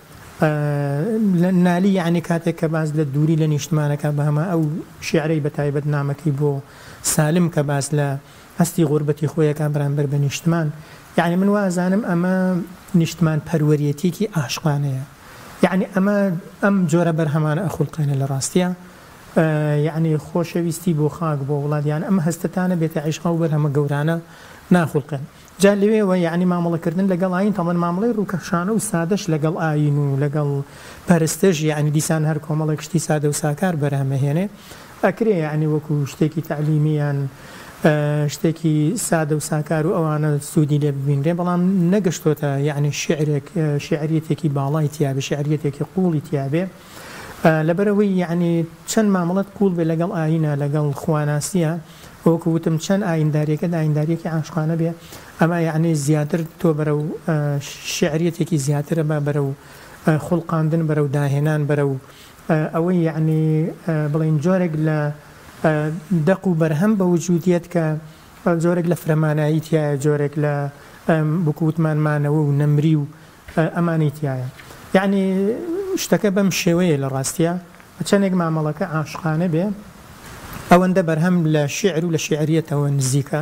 نالی یعنی کاته که باز لدوری لنیشتمانه که به همه او شعری بتایبت نامکی بو سالم که باز لحستی غربتی خویه که برانبر به نیشتمان یعنی من وازانم اما نیشتمان پروریتی که عاشقانه یعنی اما ام جوره برهمانه خلقانه لراستیه یعنی خۆشەویستی بۆ خاک بۆ وڵاتیان ئەم هەستانە بێتە عیشقا و بەرهەمە گەورانە ناخڵقن جا لەوێوە یعنی مامەڵەکردن لەگەڵ ئاین تەمەن مامەڵی ڕووکەشانە و سادەش لەگەڵ ئاین و لەگەڵ پەرستش یعنی دیسان هەر کۆمەڵێک شتی سادە و ساکار بەرهەمەهێنێ ئەکرێ یعنی وەکو شتێکی تەعلیمیان شتێکی سادە و ساکار و ئەوانە سوودی لێ ببینرێ بەڵام نەگەشتۆتە یعنی شعرێک شعریەتێکی باڵای تیابێ شعریەتێکی قوڵی تیابێ لبروي يعني شن معاملات قول بلقل آينا لقل خواناسيا وكوتم شن آين داريك آين داريك عاشقانة بها أما يعني زيادر تو برو شعريتك زيادر ما برو خلقاندن برو داهنان برو أو يعني بلين جورج ل دقو برهم بوجوديتك جورج لفرمانايتيا جورج ل بكوت مان مانو نمريو أمانيتيا يعني شتەکە بەم شێوەیە لە ڕاستیە چەندێک مامەڵەکە عاشقانە بێ ئەوەندە بەرهەم لە شعر و لە شعریەتەوە نزیکە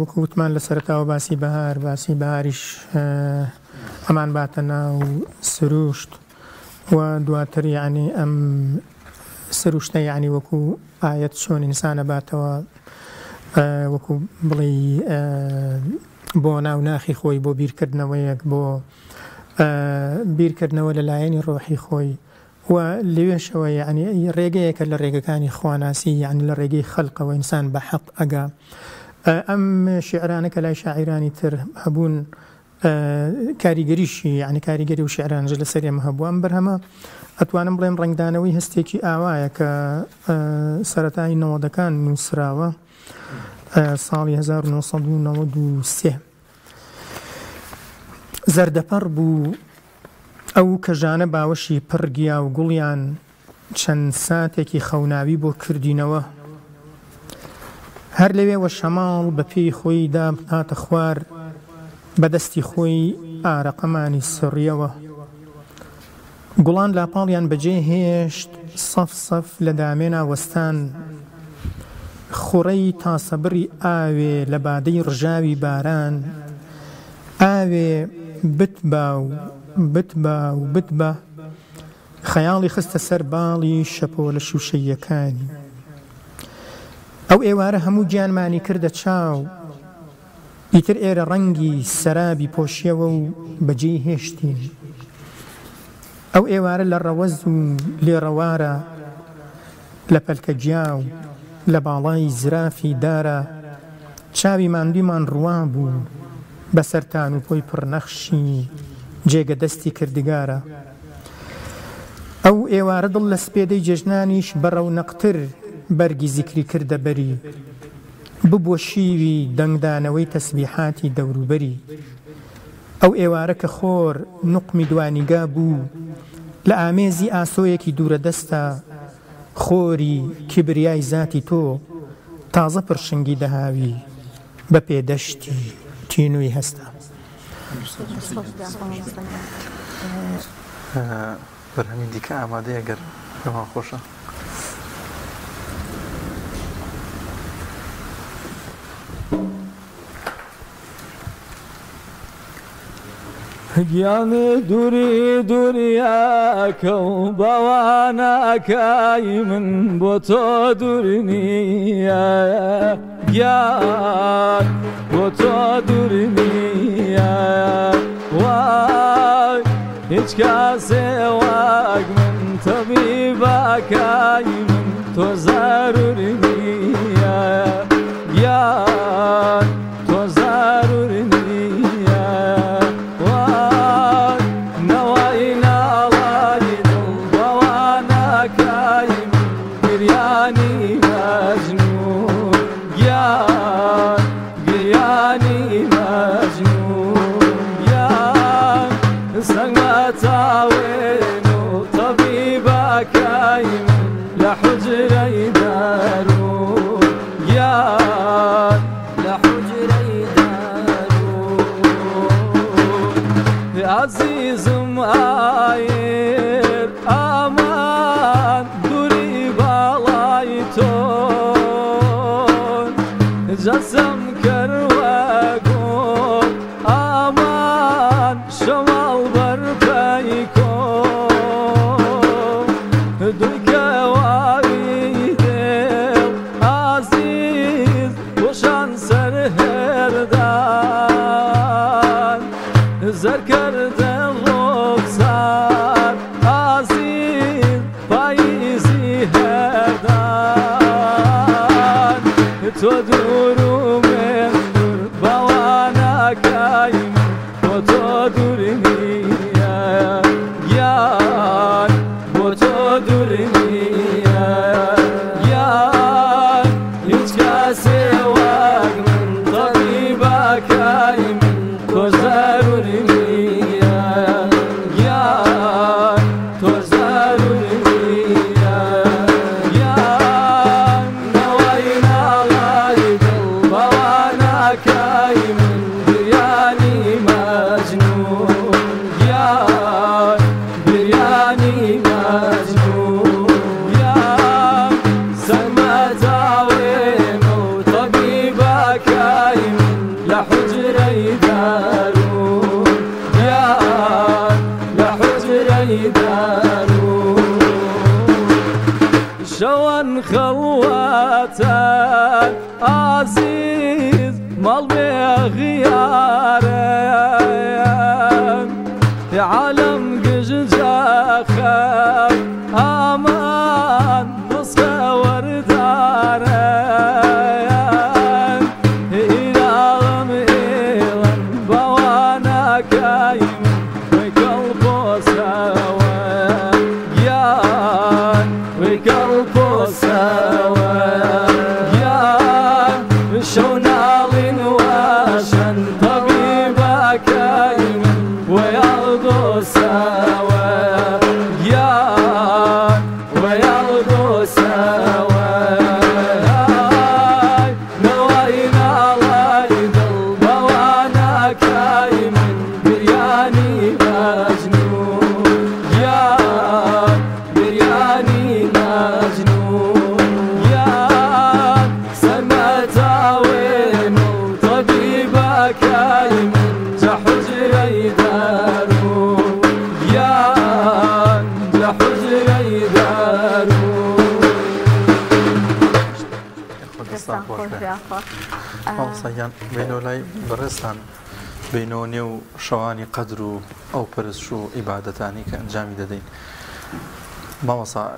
وەکو وتمان لە سەرەتاوە باسی بەهار باسی بەهاریش ئەمان باتە ناو سروشت و دواتر یعنی ئەم سروشتە یعنی وەکو ئایەت چۆن ئینسانە باتەوە وەکو بڵێ بۆ ناو ناخی خۆی بۆ بیرکردنەوەیەک بۆ بیرکردنەوە لەلایەنی ڕۆحی خۆی و لویشوا یعنی ڕێگەیەک کە لە ڕێگەکانی خواناسی یعنی لە ڕێگەی خەڵقەوە ئینسان بە حەق ئەگا ئەم شعرانە کە لای شاعرانی تر هەبوون کاریگەریشی یعنی کاریگەری و شعرانەش لەسەر ئێمە هەبوو ئەم بەرهەمە ئەتوانم بڵێم ڕەنگدانەوەی هەستێکی ئاوایە کە سەرەتای نەوەدەکان نووسراوە ساڵی هەزار و نۆ سەد و نەوەد و سێ زەردەپەڕ بوو ئەو کەژانە باوەشی پڕگیا و گوڵیان چەند ساتێکی خەوناوی بۆ کردینەوە هەر لەوێوە شەماڵ بە پێی خۆی دام هاتە خوار بەدەستی خۆی ئارەقەمانی سڕیەوە گوڵان لاپاڵیان بەجێ هێشت سەف سەف لە دامێنا وەستان خوڕەی تاسەبڕی ئاوێ لە بادەی ڕژاوی باران ئاوێ بتباو بتبا و بتبا خەیاڵی خستە سەر باڵی شەپۆ لە شووشەیەکانی ئەو ئێوارە هەموو گیانمانی کردە چاو ئیتر ئێرە ڕەنگی سەرابی پۆشیەوە و بەجێ هێشتین ئەو ئێوارە لە ڕەوەز و لێڕەوارە لە پەلکە گیاو لە باڵای زرافی دارە چاوی ماندویمان ڕوا بوو بەسەرتان و پۆی پڕنەخشی جێگە دەستی کردگارە ئەو ئێوارە دڵ لە سپێدەی جێژنانیش بەڕەو نەقتر بەرگی زیکری کردە بەری ببووە شیوی دەنگدانەوەی تەسبیحاتی دەوروبەری ئەو ئێوارە کە خۆر نوقمی دوانیگا بوو لە ئامێزی ئاسۆیەکی دوورە دەستە خۆری کیبریای ذاتی تۆ تازە پڕشنگی دەهاوی بە پێدەشتی تینووی هەستە بەرهەمی دیکە ئامادەیە گەر پێمان خۆشە گیانی دووری دووریەکە و باوانەکەی من بۆ تۆ دووری نییە گیان بۆ تۆ دووری نییە وای هیچ کاسێوەک من تەبیبەکەی من تۆ زەروری نییە گیان تۆ زەروری نییە وای نەوای ناڵە دايم لحجري دارو يا لحجري دارو عزيز ماير امان دوري بالايتون جسم كرواقون امان شمال بربيكون زر کردن رخسار عزیز پاییزی هردان تو دورو من دور بوانا کایم با تو دور میاد یار با تو دور میاد یار هیچ کسی واق من طبیبا کایم تو ضروری شوان خواتان عزيز مال بغيارن عالم قجاخر امان نصف وردارن إلهم إلهم بوانا كايم ويقلبو سوا يان ويقلبو يا شونالين واشن طبيبا كايم وياخدو سوا يا وياخدو سوا نواين علايد البوانا كايم برياني مجنون يا برياني مجنون بینولای برستان بینونی و شوانی قدر و او پرستش و عبادتانی که انجامی دادین ماوسا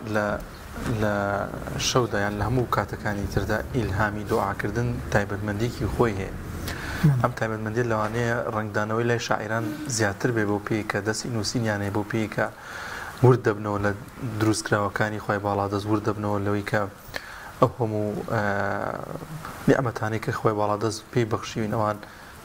لشوده یان لهمو کاتەکانی تردا الهامی دعا کردن تایبەتمەندێکی خۆی هەیە ئەم تایبەتمەندی لەوانەیە ڕەنگدانەوەی لای شاعران زیاتر بێ بۆ پێی کە دەستی نووسینیانێ بۆ پێی کە ورد دەبنەوە لە دروستکراوەکانی خۆی باڵا دەست ورد دەبنەوە لەوەی کە أهم نعمتاني كخوي بالادز بي بخشين أوان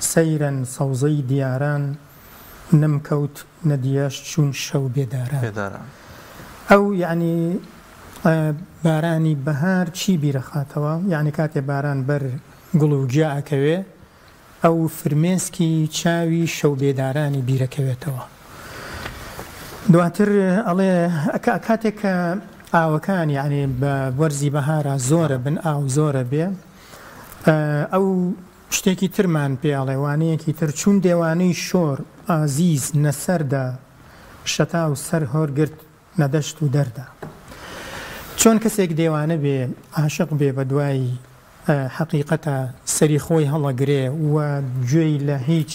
سيرا صوزي دياران نمكوت ندياش شون شو بيدارا أو يعني باراني بهار شي بيرخاتوا يعني كاتي باران بر قلو جاء كوي أو فرميسكي تشاوي شو بيداراني بيركبته دواتر الله كاتك أو كان يعني بورزي بهارة زورة بن أو زورة بيه أو شتيكي ترمان بيه الله واني كي ترشون دواني شور عزيز نسردا شتا وسر هورجت ندشت ودردا شون كسيك دواني بيه عاشق بيه بدواي حقيقة سري خوي هلا قري وجوي لهيج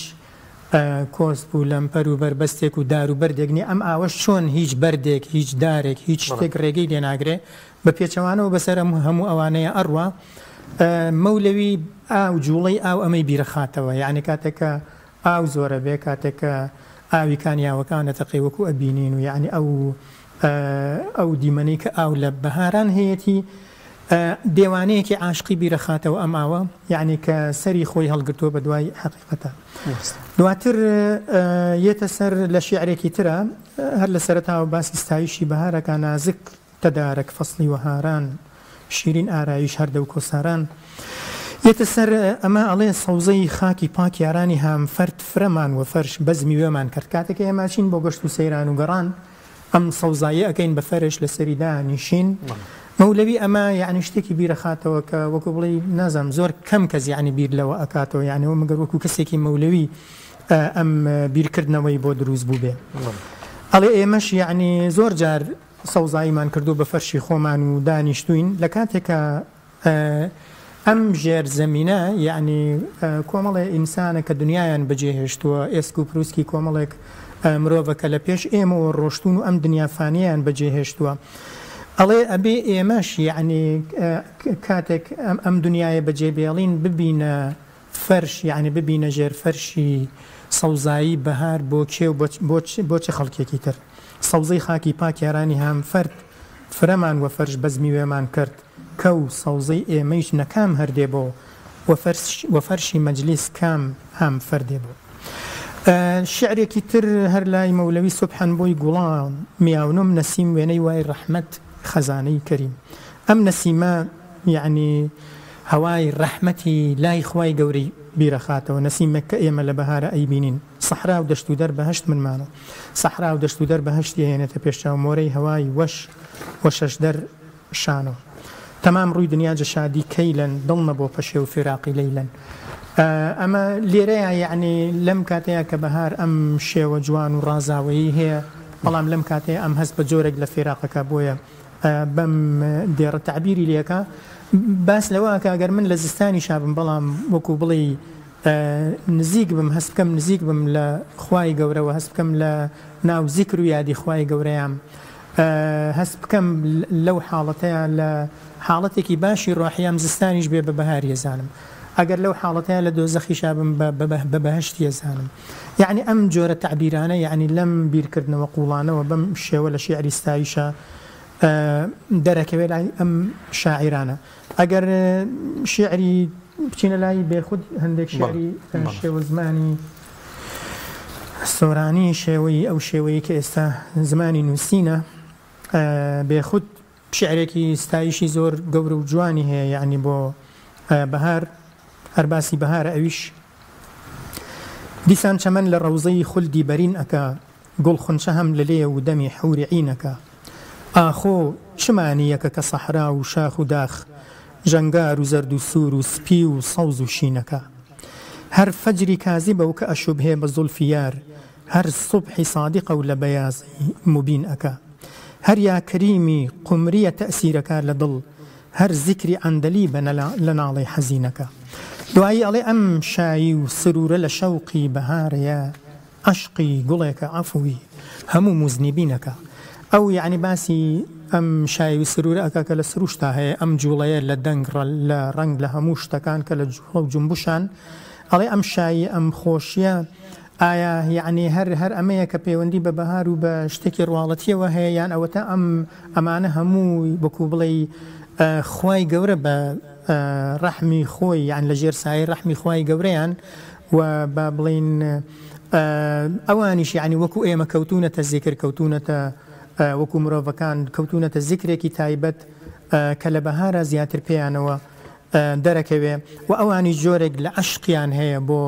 کۆسپ و لەمپەر و بەربەستێک و دار و بەردێک نیە ئەم ئاوە شۆن هیچ بەردێک هیچ دارێک هیچ شتێک ڕێگەی لێناگرێ بپێچەوانەوە بەسەر هەموو ئەوانەیە ئەڕوا مەولەوی ئاو جوڵەی ئاو ئەمەی بیرەخاتەوە یعنی کاتێککە ئاو زۆرە بێ کاتێککە ئاوی کانیاوەکانە تەقیوەکو ئەبینین و یعنی ئەو ئەو دیمەنەی کە ئاو لە بەهاران هەیەی دێوانەیەکی عاشقی بیرەخاتەوە ئەماوە یعنی کە سەری خۆی هەڵگرتووە بە دوای حەقیقەتە دواتر یێتە سەر لە شیعرێکی ترە هەر لە سەرەتاوە باسی ستایشی بەهارەکە نازک تدارك فصلي وهاران شيرين آرايش هردو كوساران يتسر أما عليه صوزي خاكي باكي أراني هام فرد فرمان وفرش بزمي ومان كركاتك يا ماشين بوغشتو سيران وقران أم صوزايا أكين بفرش لسريدا نيشين مولوي أما يعني اشتكي بيرخاتو وكوبلي نازم زور كم كز يعني بير لو أكاتو يعني ومقر وكو كسيكي مولوي أم بيركردنا ويبو دروز بوبي عليه ماشي يعني زور جار سەوزایمان کردو بە فەرشی خۆمان و دانیشتوین لە کاتێکە ئەم ژێر زەمینە یعنی کۆمەڵێ ئینسانە کە دنیایان بەجێهێشتووە ئێسک و پرووسکی کۆمەڵێک مرۆڤەکە لە پێش ئێمەوە ڕۆشتون و ئەم دنیافانیان بەجێهێشتووە ئەڵێ ئەبێ ئێمەش یعنی کاتێک ئەم دنیاە بەجێبێڵین ببینە فەرش یعنی ببینە ژێر فەرشی سەوزایی بەهار بۆ کێو بۆچی خەڵکێکی تر سەوزەی خاکی پاکیارانی هام فرد فرەمان و فەرش بەزمی وێمان کرد کە و سەوزەی ئێمەیش نەکام هەردێ بۆ و فەرشی مەجلیس کام هام فەردێ بۆ شعرێکی تر هەر لای مەولەوی سوبحان بۆی گوڵام میاونم نەسیم وێنەی وای ڕەحمەت خەزانەی کەریم ئەم نەسیمە یعنی هەوای ڕەحمەتی لای خوای گەورەی بیرەخاتەوە نەسیمێک کە ئێمە لە بەهارە ئەیبینین سەحرا و دەشت و دەر بەهشت منمانە سەحرا و دەشت و دەر بەهشتی هێنێتە پێشچاو مۆرەی هەوای وەش وەشەش دەر شانەوە تەمام ڕووی دنیا جەشادی کەیلەن دڵمە بۆ پەشێ و فێراقی لەیلەن ئەمە لێرەیە یعنی لەم کاتەیە کە بەهار ئەم شێوە جوان و ڕازاوەیی هەیە بەڵام لەم کاتەیە ئەم هەست بە جۆرێک لە فێراقەکە بۆیە بەم دێڕە تعبیری لێکە باس لەوە کە ئەگەر من لە زستانی شابم بەڵام وەکو بڵێ نزیک بم هەست بکەم نزیک بم لە خوای گەورەوە هەست بکەم لە ناو زیکر و یادی خوای گەورەیان هەست بکەم لەو حاڵەتەیە لە حاڵەتێکی باشی ڕۆحیام زستانیش بێ بە بەهاری زانم ئەگەر لەو حاڵەتەیە لە دۆزەخی شابم بە بەهشتی زانم یعنی ئەم جۆرە تعبیرانە یعنی لەم بیرکردنەوە قوڵانەوە بەم شێوە لە شیعری ستایشە دەرەکەوێت لای ئەم شاعرانە ئەگەر شیعری بچینە لای بێخود هەندێک شعری شێوە زمانی سۆرانی شێوەی ئەو شێوەیە کە ئێستا زمانی نووسینە بێخود شعرێکی ستایشی زۆر گەورە و جوانی هەیە یعنی بۆ بەهار هەر باسی بەهارە ئەویش دیسان چەمەن لە ڕەوزەی خولدی بەرینەکە گوڵ خونچە هەم لە لێ و دەمی حوری عینەکە ئاخۆ چمانیەکە کە سەحرا و شاخ و داخ ژەنگار و زەرد و سوور و سپی و سەوز و شینەکە هەر فەجری کازی بەو کە ئەشوبهێ بە زولفی یار هەر سوبحی سادیقە و لە بەیازی مبینەکە هەر یا کەریمی قمریە تەسیرەکە لە دڵ هەر زیکری ئەندەلی بە لە ناڵی حەزینەکە دوایی ئەڵێ ئەم شایی و سرورە لە شەوقی بەهارەیە عەشقی گوڵێکە عەفوی هەموو موزنیبینەکە ئەو یعنی باسی ئەم شای و سرورەکە کە لە سروشتا هەیە ئەم جوڵەیە لە دەنگ لە ڕنگ لە هەموو شتەکان کە لە جوڵە و جمبوشان ئەڵێ ئەم شایی ئەم خۆشیە ئایا یعنی هەر هەر ئەمەیە کە پەیوەندی بە بەهار و بە شتێکی ڕواڵەتیەوە هەیە یان ئەوەتە ئەم ئەمانە هەمووی بەکو بڵێ خوای گەورە بە ڕەحمی خۆی یان لە ژێر سایەی ڕەحمی خوای گەورەیان و با بڵین ئەوانیش یعنی وەکو ئێمە کەوتونەتە زیکر کەوتونەتە وەکو مرۆڤەکان کەوتونەتە زیکرێکی تایبەت کە لە بەهارە زیاتر پێیانەوە دەرەکەوێ و ئەوانی جۆرێک لە عشقیان هەیە بۆ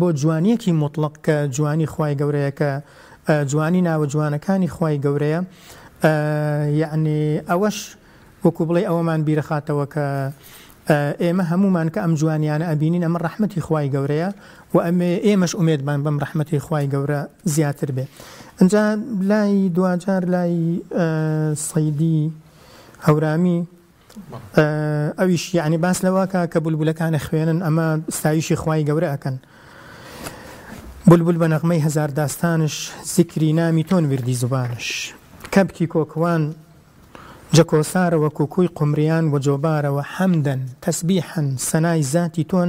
بۆ جوانیەکی مطلق کە جوانی خوای گەورەیە کە جوانی ناوە جوانەکانی خوای گەورەیە یعنی ئەوەش وەکو بڵێ ئەوەمان بیرەخاتەوە کە ئێمە هەمومان کە ئەم جوانیانە ئەبینین ئەمە ڕەحمەتی خوای گەورەیە و ئەمێ ئێمەش ئومێدمان بەم ڕەحمەتی خوای گەورە زیاتر بێ ئەجا لای دوجار لای سەیدی هەورامی ئەویش یعنی باس لەواکە کە بولبولەکانە خوێنن ئەمە ستایشی خوای گەورە ئەکەن بولبول بە نەغمەی هزار داستانش زیکری نامی تۆن وردی زوبانش کەبکی کۆکوان جەکۆسارە و کوکوی قومریان و جۆبارەوە حەمدەن تەسبیحەن سەنای زاتی تۆن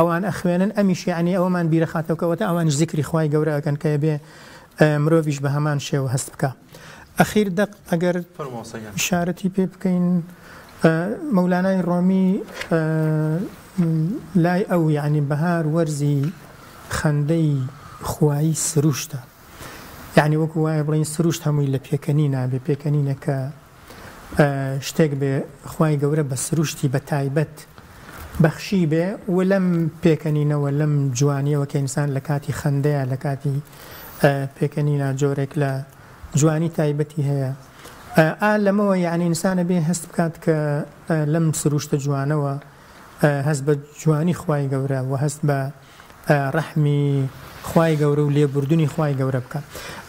ئەوان ئەخوێنن ئەمیش یعنی ئەوەمان بیرەخاتەوەکەوەتە ئەوانش ذیکری خوای گەورە ئەکەن کە بێ مرۆڤیش بە هەمان شێوە هەست بکە. ئەخیر دەق ئەگەر شارەتی پێ بکەین، مەولانای ڕۆمی لای ئەو یعنی بەهار وەرزی خەندەی خوایی سروشتە. یعنی وەکو وایە بڵین سروشت هەمووی لە پێکەنینە، بێ پێکەنینە کە شتێک بێ خوای گەورە بە سروشتی بە تایبەت بەخشی بێ و لەم پێکەنینەوە لەم جوانیەوە کە ئینسان لە کاتی خەندەیە لە کاتی پێکەنینە جۆرێک لە جوانی تایبەتی هەیە، ئا لەمەوە یعنی ئینسانە بێ هەست بکات کە لەم سروشتە جوانەوە هەست بە جوانی خوای گەورە و هەست بە ڕەحمی خوای گەورە و لێبوردنی خوای گەورە بکە.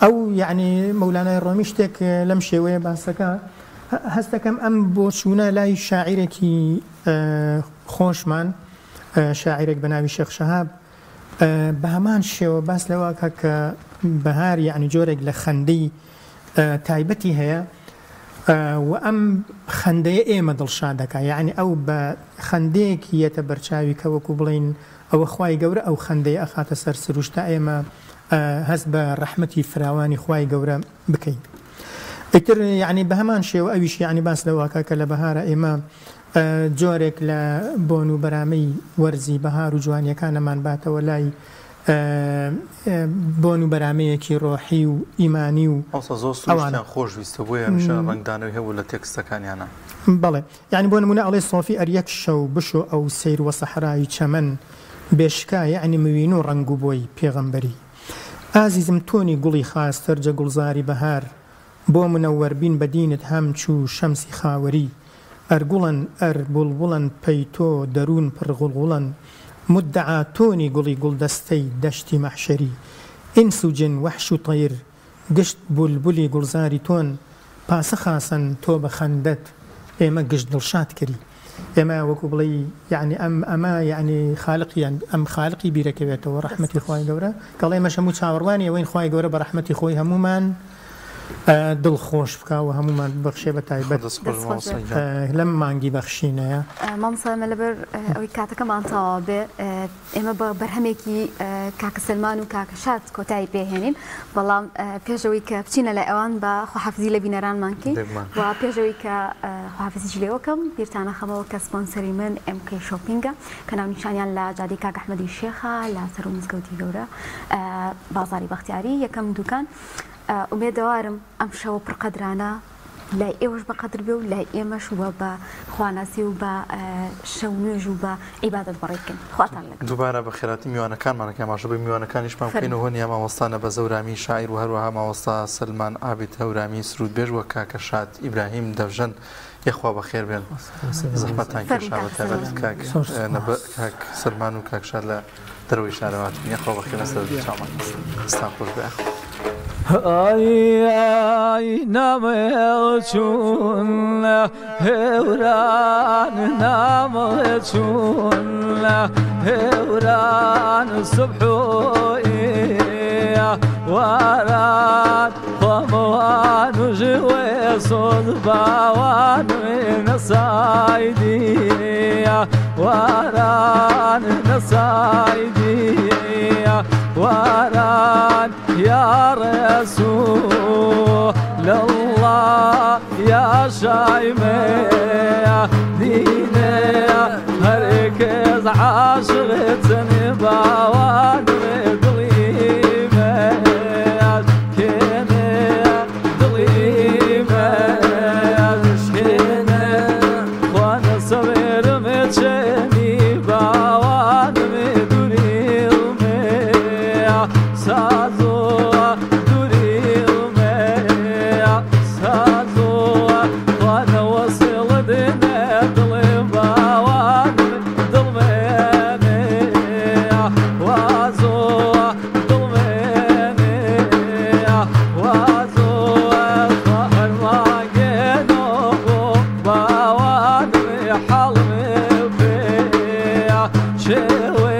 ئەو یعنی مەولانای ڕۆمی شتێک لەم شێوەیە باسەکە هەستەکەم ئەم بۆ چوونە لای شاعیرێکی خۆشمان، شاعیرێک بە ناوی شێخ شەهاب، بە هەمان شێوە باس لەواکە کە بەهار یعنی جۆرێک لە خەندەی تایبەتی هەیە و ئەم خەندەیە ئێمە دڵشاد دەکا. یعنی ئەو بە خەندەیەکی یەتە بەرچاوی کە وەکو بڵین ئەوە خوای گەورە ئەو خەندەیە ئەخاتە سەر سروشتا، ئێمە هەست بە ڕەحمەتی فراوانی خوای گەورە بکەین. ئیتر یعنی بە هەمان شێوە ئەویش یعنی باس لەواکە کە لە بەهارە ئێمە جۆرێک لە بۆن و بەرامەی وەرزی بەهار و جوانیەکانەمان باتەوە لای بۆن و بەرامەیەکی ڕۆحی و ئیمانی و ئەوانە خۆشویستە بۆیە ئەمشە ڕەنگدانەوەی هەبوو لە تێکستەکانیانە. بەڵێ یعنی بۆ نمونە ئەڵێ سۆفی ئەریەک شەو بشو ئەو سەیر وە سەحرای چەمەن بێشکا، یعنی موین و ڕەنگ و بۆی پێغەمبەری ئازیزم، تۆنی گوڵی خاستەر جە گوڵزاری بەهار بۆ منەوەربین بەدینت هەمچوو شەمسی خاوەری، ئەرگوڵەن ئەر بوڵبوڵەن پەی تۆ دەروون پڕغوڵغوڵەن، مدعا تۆنی گوڵی گوڵدەستەی دەشتی مەحشەری، ئینس و جن وەحش و تەیر گشت بولبولی گوڵزاری تۆن، پاسە خاسەن تۆ بە خەندەت ئێمە گشت دڵشاد کردی. ئێمە وەکو بڵێ یعنی ئەم ئەمە یعنی خالقیان، ئەم خالقی بیرەکەوێتەوە ڕەحمەتی خوای گەورە، کەڵێ ئێمەش هەموو چاوەڕوانی ئەوەین خوای گەورە بە ڕەحمەتی خۆی هەمومان دڵخۆش بکا و هەمومان بەخشێ بە تایبەت لەم مانگی بەخشینەیە. مامسامە لەبەر ئەوەی کاتەکەمان تەواو بێ، ئێمە بە بەرهەمێکی کاکە سەلمان و کاکە شاد کۆتایی پێهێنین، بەڵام پێشەوەی کە بچینە لە ئەوان بە خۆحافزی لە بینەرانمان کەین و پێشەوەی کە خۆحافزیش لێوەکەم بیرتانە خەمەوە کە سپۆنسەری من ئێم کێ شۆپینگە کە ناونیشانیان لە جادەی کاکە ئەحمەدی شێخە لە سەر و مزگەوتی گەورە بازاری بەختیاری یەکەم دوکان. ئومێدەوارم ئەم شەوە پڕقەدرانە لای ئێوەش بەقەدر بێ و لای ئێمەش وە بە خواناسی و بە شەو نوێژ و بە عیبادەت بەڕێککەن. خواتان لەگەڵ. دووبارە بە خێرایی میوانەکانمان کە ماشە بە میوانەکانیشمان بکەینەوە، هەنیە مامۆستانە بە زەورامی شاعیر و هەروەها مامۆستا سەلمان عابید هەورامی سرودبێژ و کاکە شاد ئیبراهیم دەڤژەن. یەخوا بەخێر بێن، زەحمەتتان کێشاوە تایبەت کاک سەلمان و کاک شاد لە دەرەوەی شارەواتن. یەخوا بەخێر لەسەر چاومان. ئێستان خۆش بێ. ای نامچون هوران، نامچون هوران، صبحی وارد خموان جوی صدباوان نسایدی وارد نسایدی وارد يا رسول الله يا شايمة ديني هركز عشرتني باوان ضليمة كيني ضليمة كيني وانا صغير متشني باوان مدريمة سازو صادوا وانا وصل دنا ضلبا وانا چه